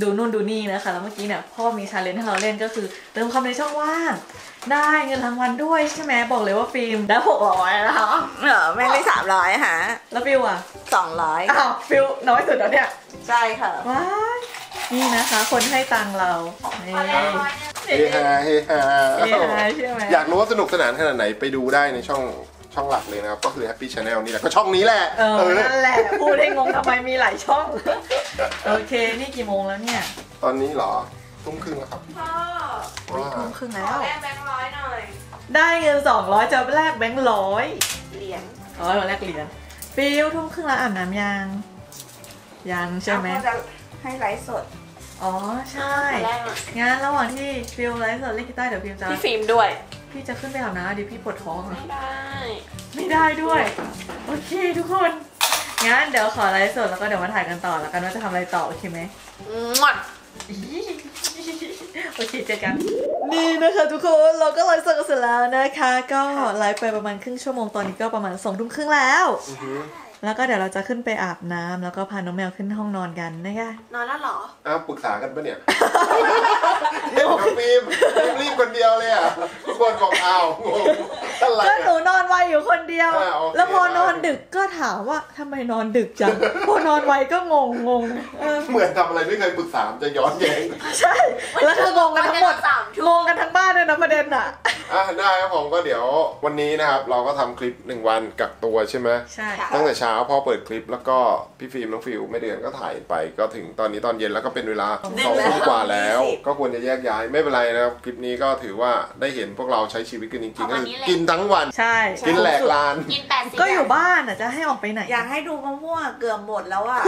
ดูนู่นดูนี่นะคะแล้วเมื่อกี้เนี่ยพ่อมีชาเลนจ์ให้เราเล่นก็คือเติมคำในช่องว่างได้เงินรางวัลด้วยใช่ไหมบอกเลยว่าฟิล์มได้หกร้อยนะคะเออไม่ได้สามร้อยค่ะแล้วฟิวอ่ะสองร้อยอ้าวฟิวน้อยสุดแล้วเนี่ยใช่ค่ะว้ายนี่นะคะคนให้ตังเราเฮฮาเฮฮาใช่ไหมอยากรู้ว่าสนุกสนานขนาดไหนไปดูได้ในช่องช่องหลักเลยนะครับก็คือ Happy Channel นี่แหละก็ช่องนี้แหละเออนั่นแหละพูดได้งงทำไมมีหลายช่องโอเคนี่กี่โมงแล้วเนี่ยตอนนี้เหรอทุ่มครึ่งแล้วครับพ่อทุ่มครึ่งแล้วแลกแบงค์ร้อยหน่อยได้เงินสองร้อยจะแลกแบงค์ร้อยเหรียญอ๋อเราแลกเหรียญฟิวทุ่มครึ่งแล้วอาบน้ำยังยังใช่ไหมจะให้ไลฟ์สดอ๋อใช่งั้นระหว่างที่ฟิวไลฟ์สดเล่นกีตาร์เดี๋ยวฟิวจะพี่ฟิล์มด้วยพี่จะขึ้นไปอาบน้ำเดี๋ยวพี่ปวดท้องไม่ได้ไม่ได้ด้วยโอเคทุกคนงั้นเดี๋ยวขอไลฟ์สดแล้วก็เดี๋ยวมาถ่ายกันต่อแล้วกันว่าจะทำอะไรต่อโอเคไหมหมดโอเคเจอกันนี่นะคะทุกคนเราก็ไลฟ์สดกันเสร็จแล้วนะคะก็ไลฟ์ไปประมาณครึ่งชั่วโมงตอนนี้ก็ประมาณสองทุ่มครึ่งแล้วแล้วก็เดี๋ยวเราจะขึ้นไปอาบน้ำแล้วก็พาน้องแมวขึ้นห้องนอนกันนะคะนอนแล้วหรออ้าวปรึกษากันปะเนี่ยเดี๋ยวฟิล์มรีบคนเดียวเลยอ่ะทุกคนบอกอ้าวงงก็หนูนอนไวอยู่คนเดียวแล้วพอนอนดึกก็ถามว่าทำไมนอนดึกจังพอนอนไวก็งงงงเหมือนทำอะไรไม่เคยปรึกษาจะย้อนแย้งใช่แล้วเธองงกันทั้งหมดงงกันทั้งบ้านเลยนะประเด็นอ่ะอ่ะได้ครับผมก็เดี๋ยววันนี้นะครับเราก็ทำคลิปหนึ่งวันกักตัวใช่ไหมใช่ตั้งแต่เช้าพอเปิดคลิปแล้วก็พี่ฟิล์มน้องฟิวไม่เดือนก็ถ่ายไปก็ถึงตอนนี้ตอนเย็นแล้วก็เป็นเวลาสองทุ่มกว่าแล้วก็ควรจะแยกย้ายไม่เป็นไรนะครับคลิปนี้ก็ถือว่าได้เห็นพวกเราใช้ชีวิตกันจริงๆก็กินทั้งวันใช่กินแหลกลานก็อยู่บ้านอ่ะจะให้ออกไปไหนอยากให้ดูมะม่วงเกือบหมดแล้วอ่ะ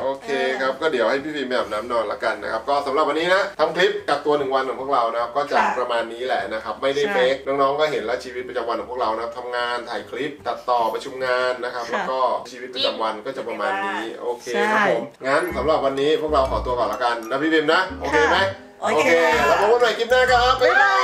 โอเคครับก็เดี๋ยวให้พี่ฟิล์มแบบน้ำนอนละกันนะครับก็สำหรับวันนี้นะทำคลิปกักตัวหนึ่งวันของพวกเรานะครับก็จะประมาณนี้แหละนะครับไม่ได้เฟกน้องๆก็เห็นแล้วชีวิตประจำวันของพวกเรานะครับทำงานถ่ายคลิปตัดต่อประชุมงานนะครับแล้วก็ชีวิตประจำวันก็จะประมาณนี้โอเคครับผมงั้นสำหรับวันนี้พวกเราขอตัวก่อนละกันนะพี่บิมนะโอเคไหมโอเคแล้วพบกันใหม่คลิปหน้าครับบ๊ายบาย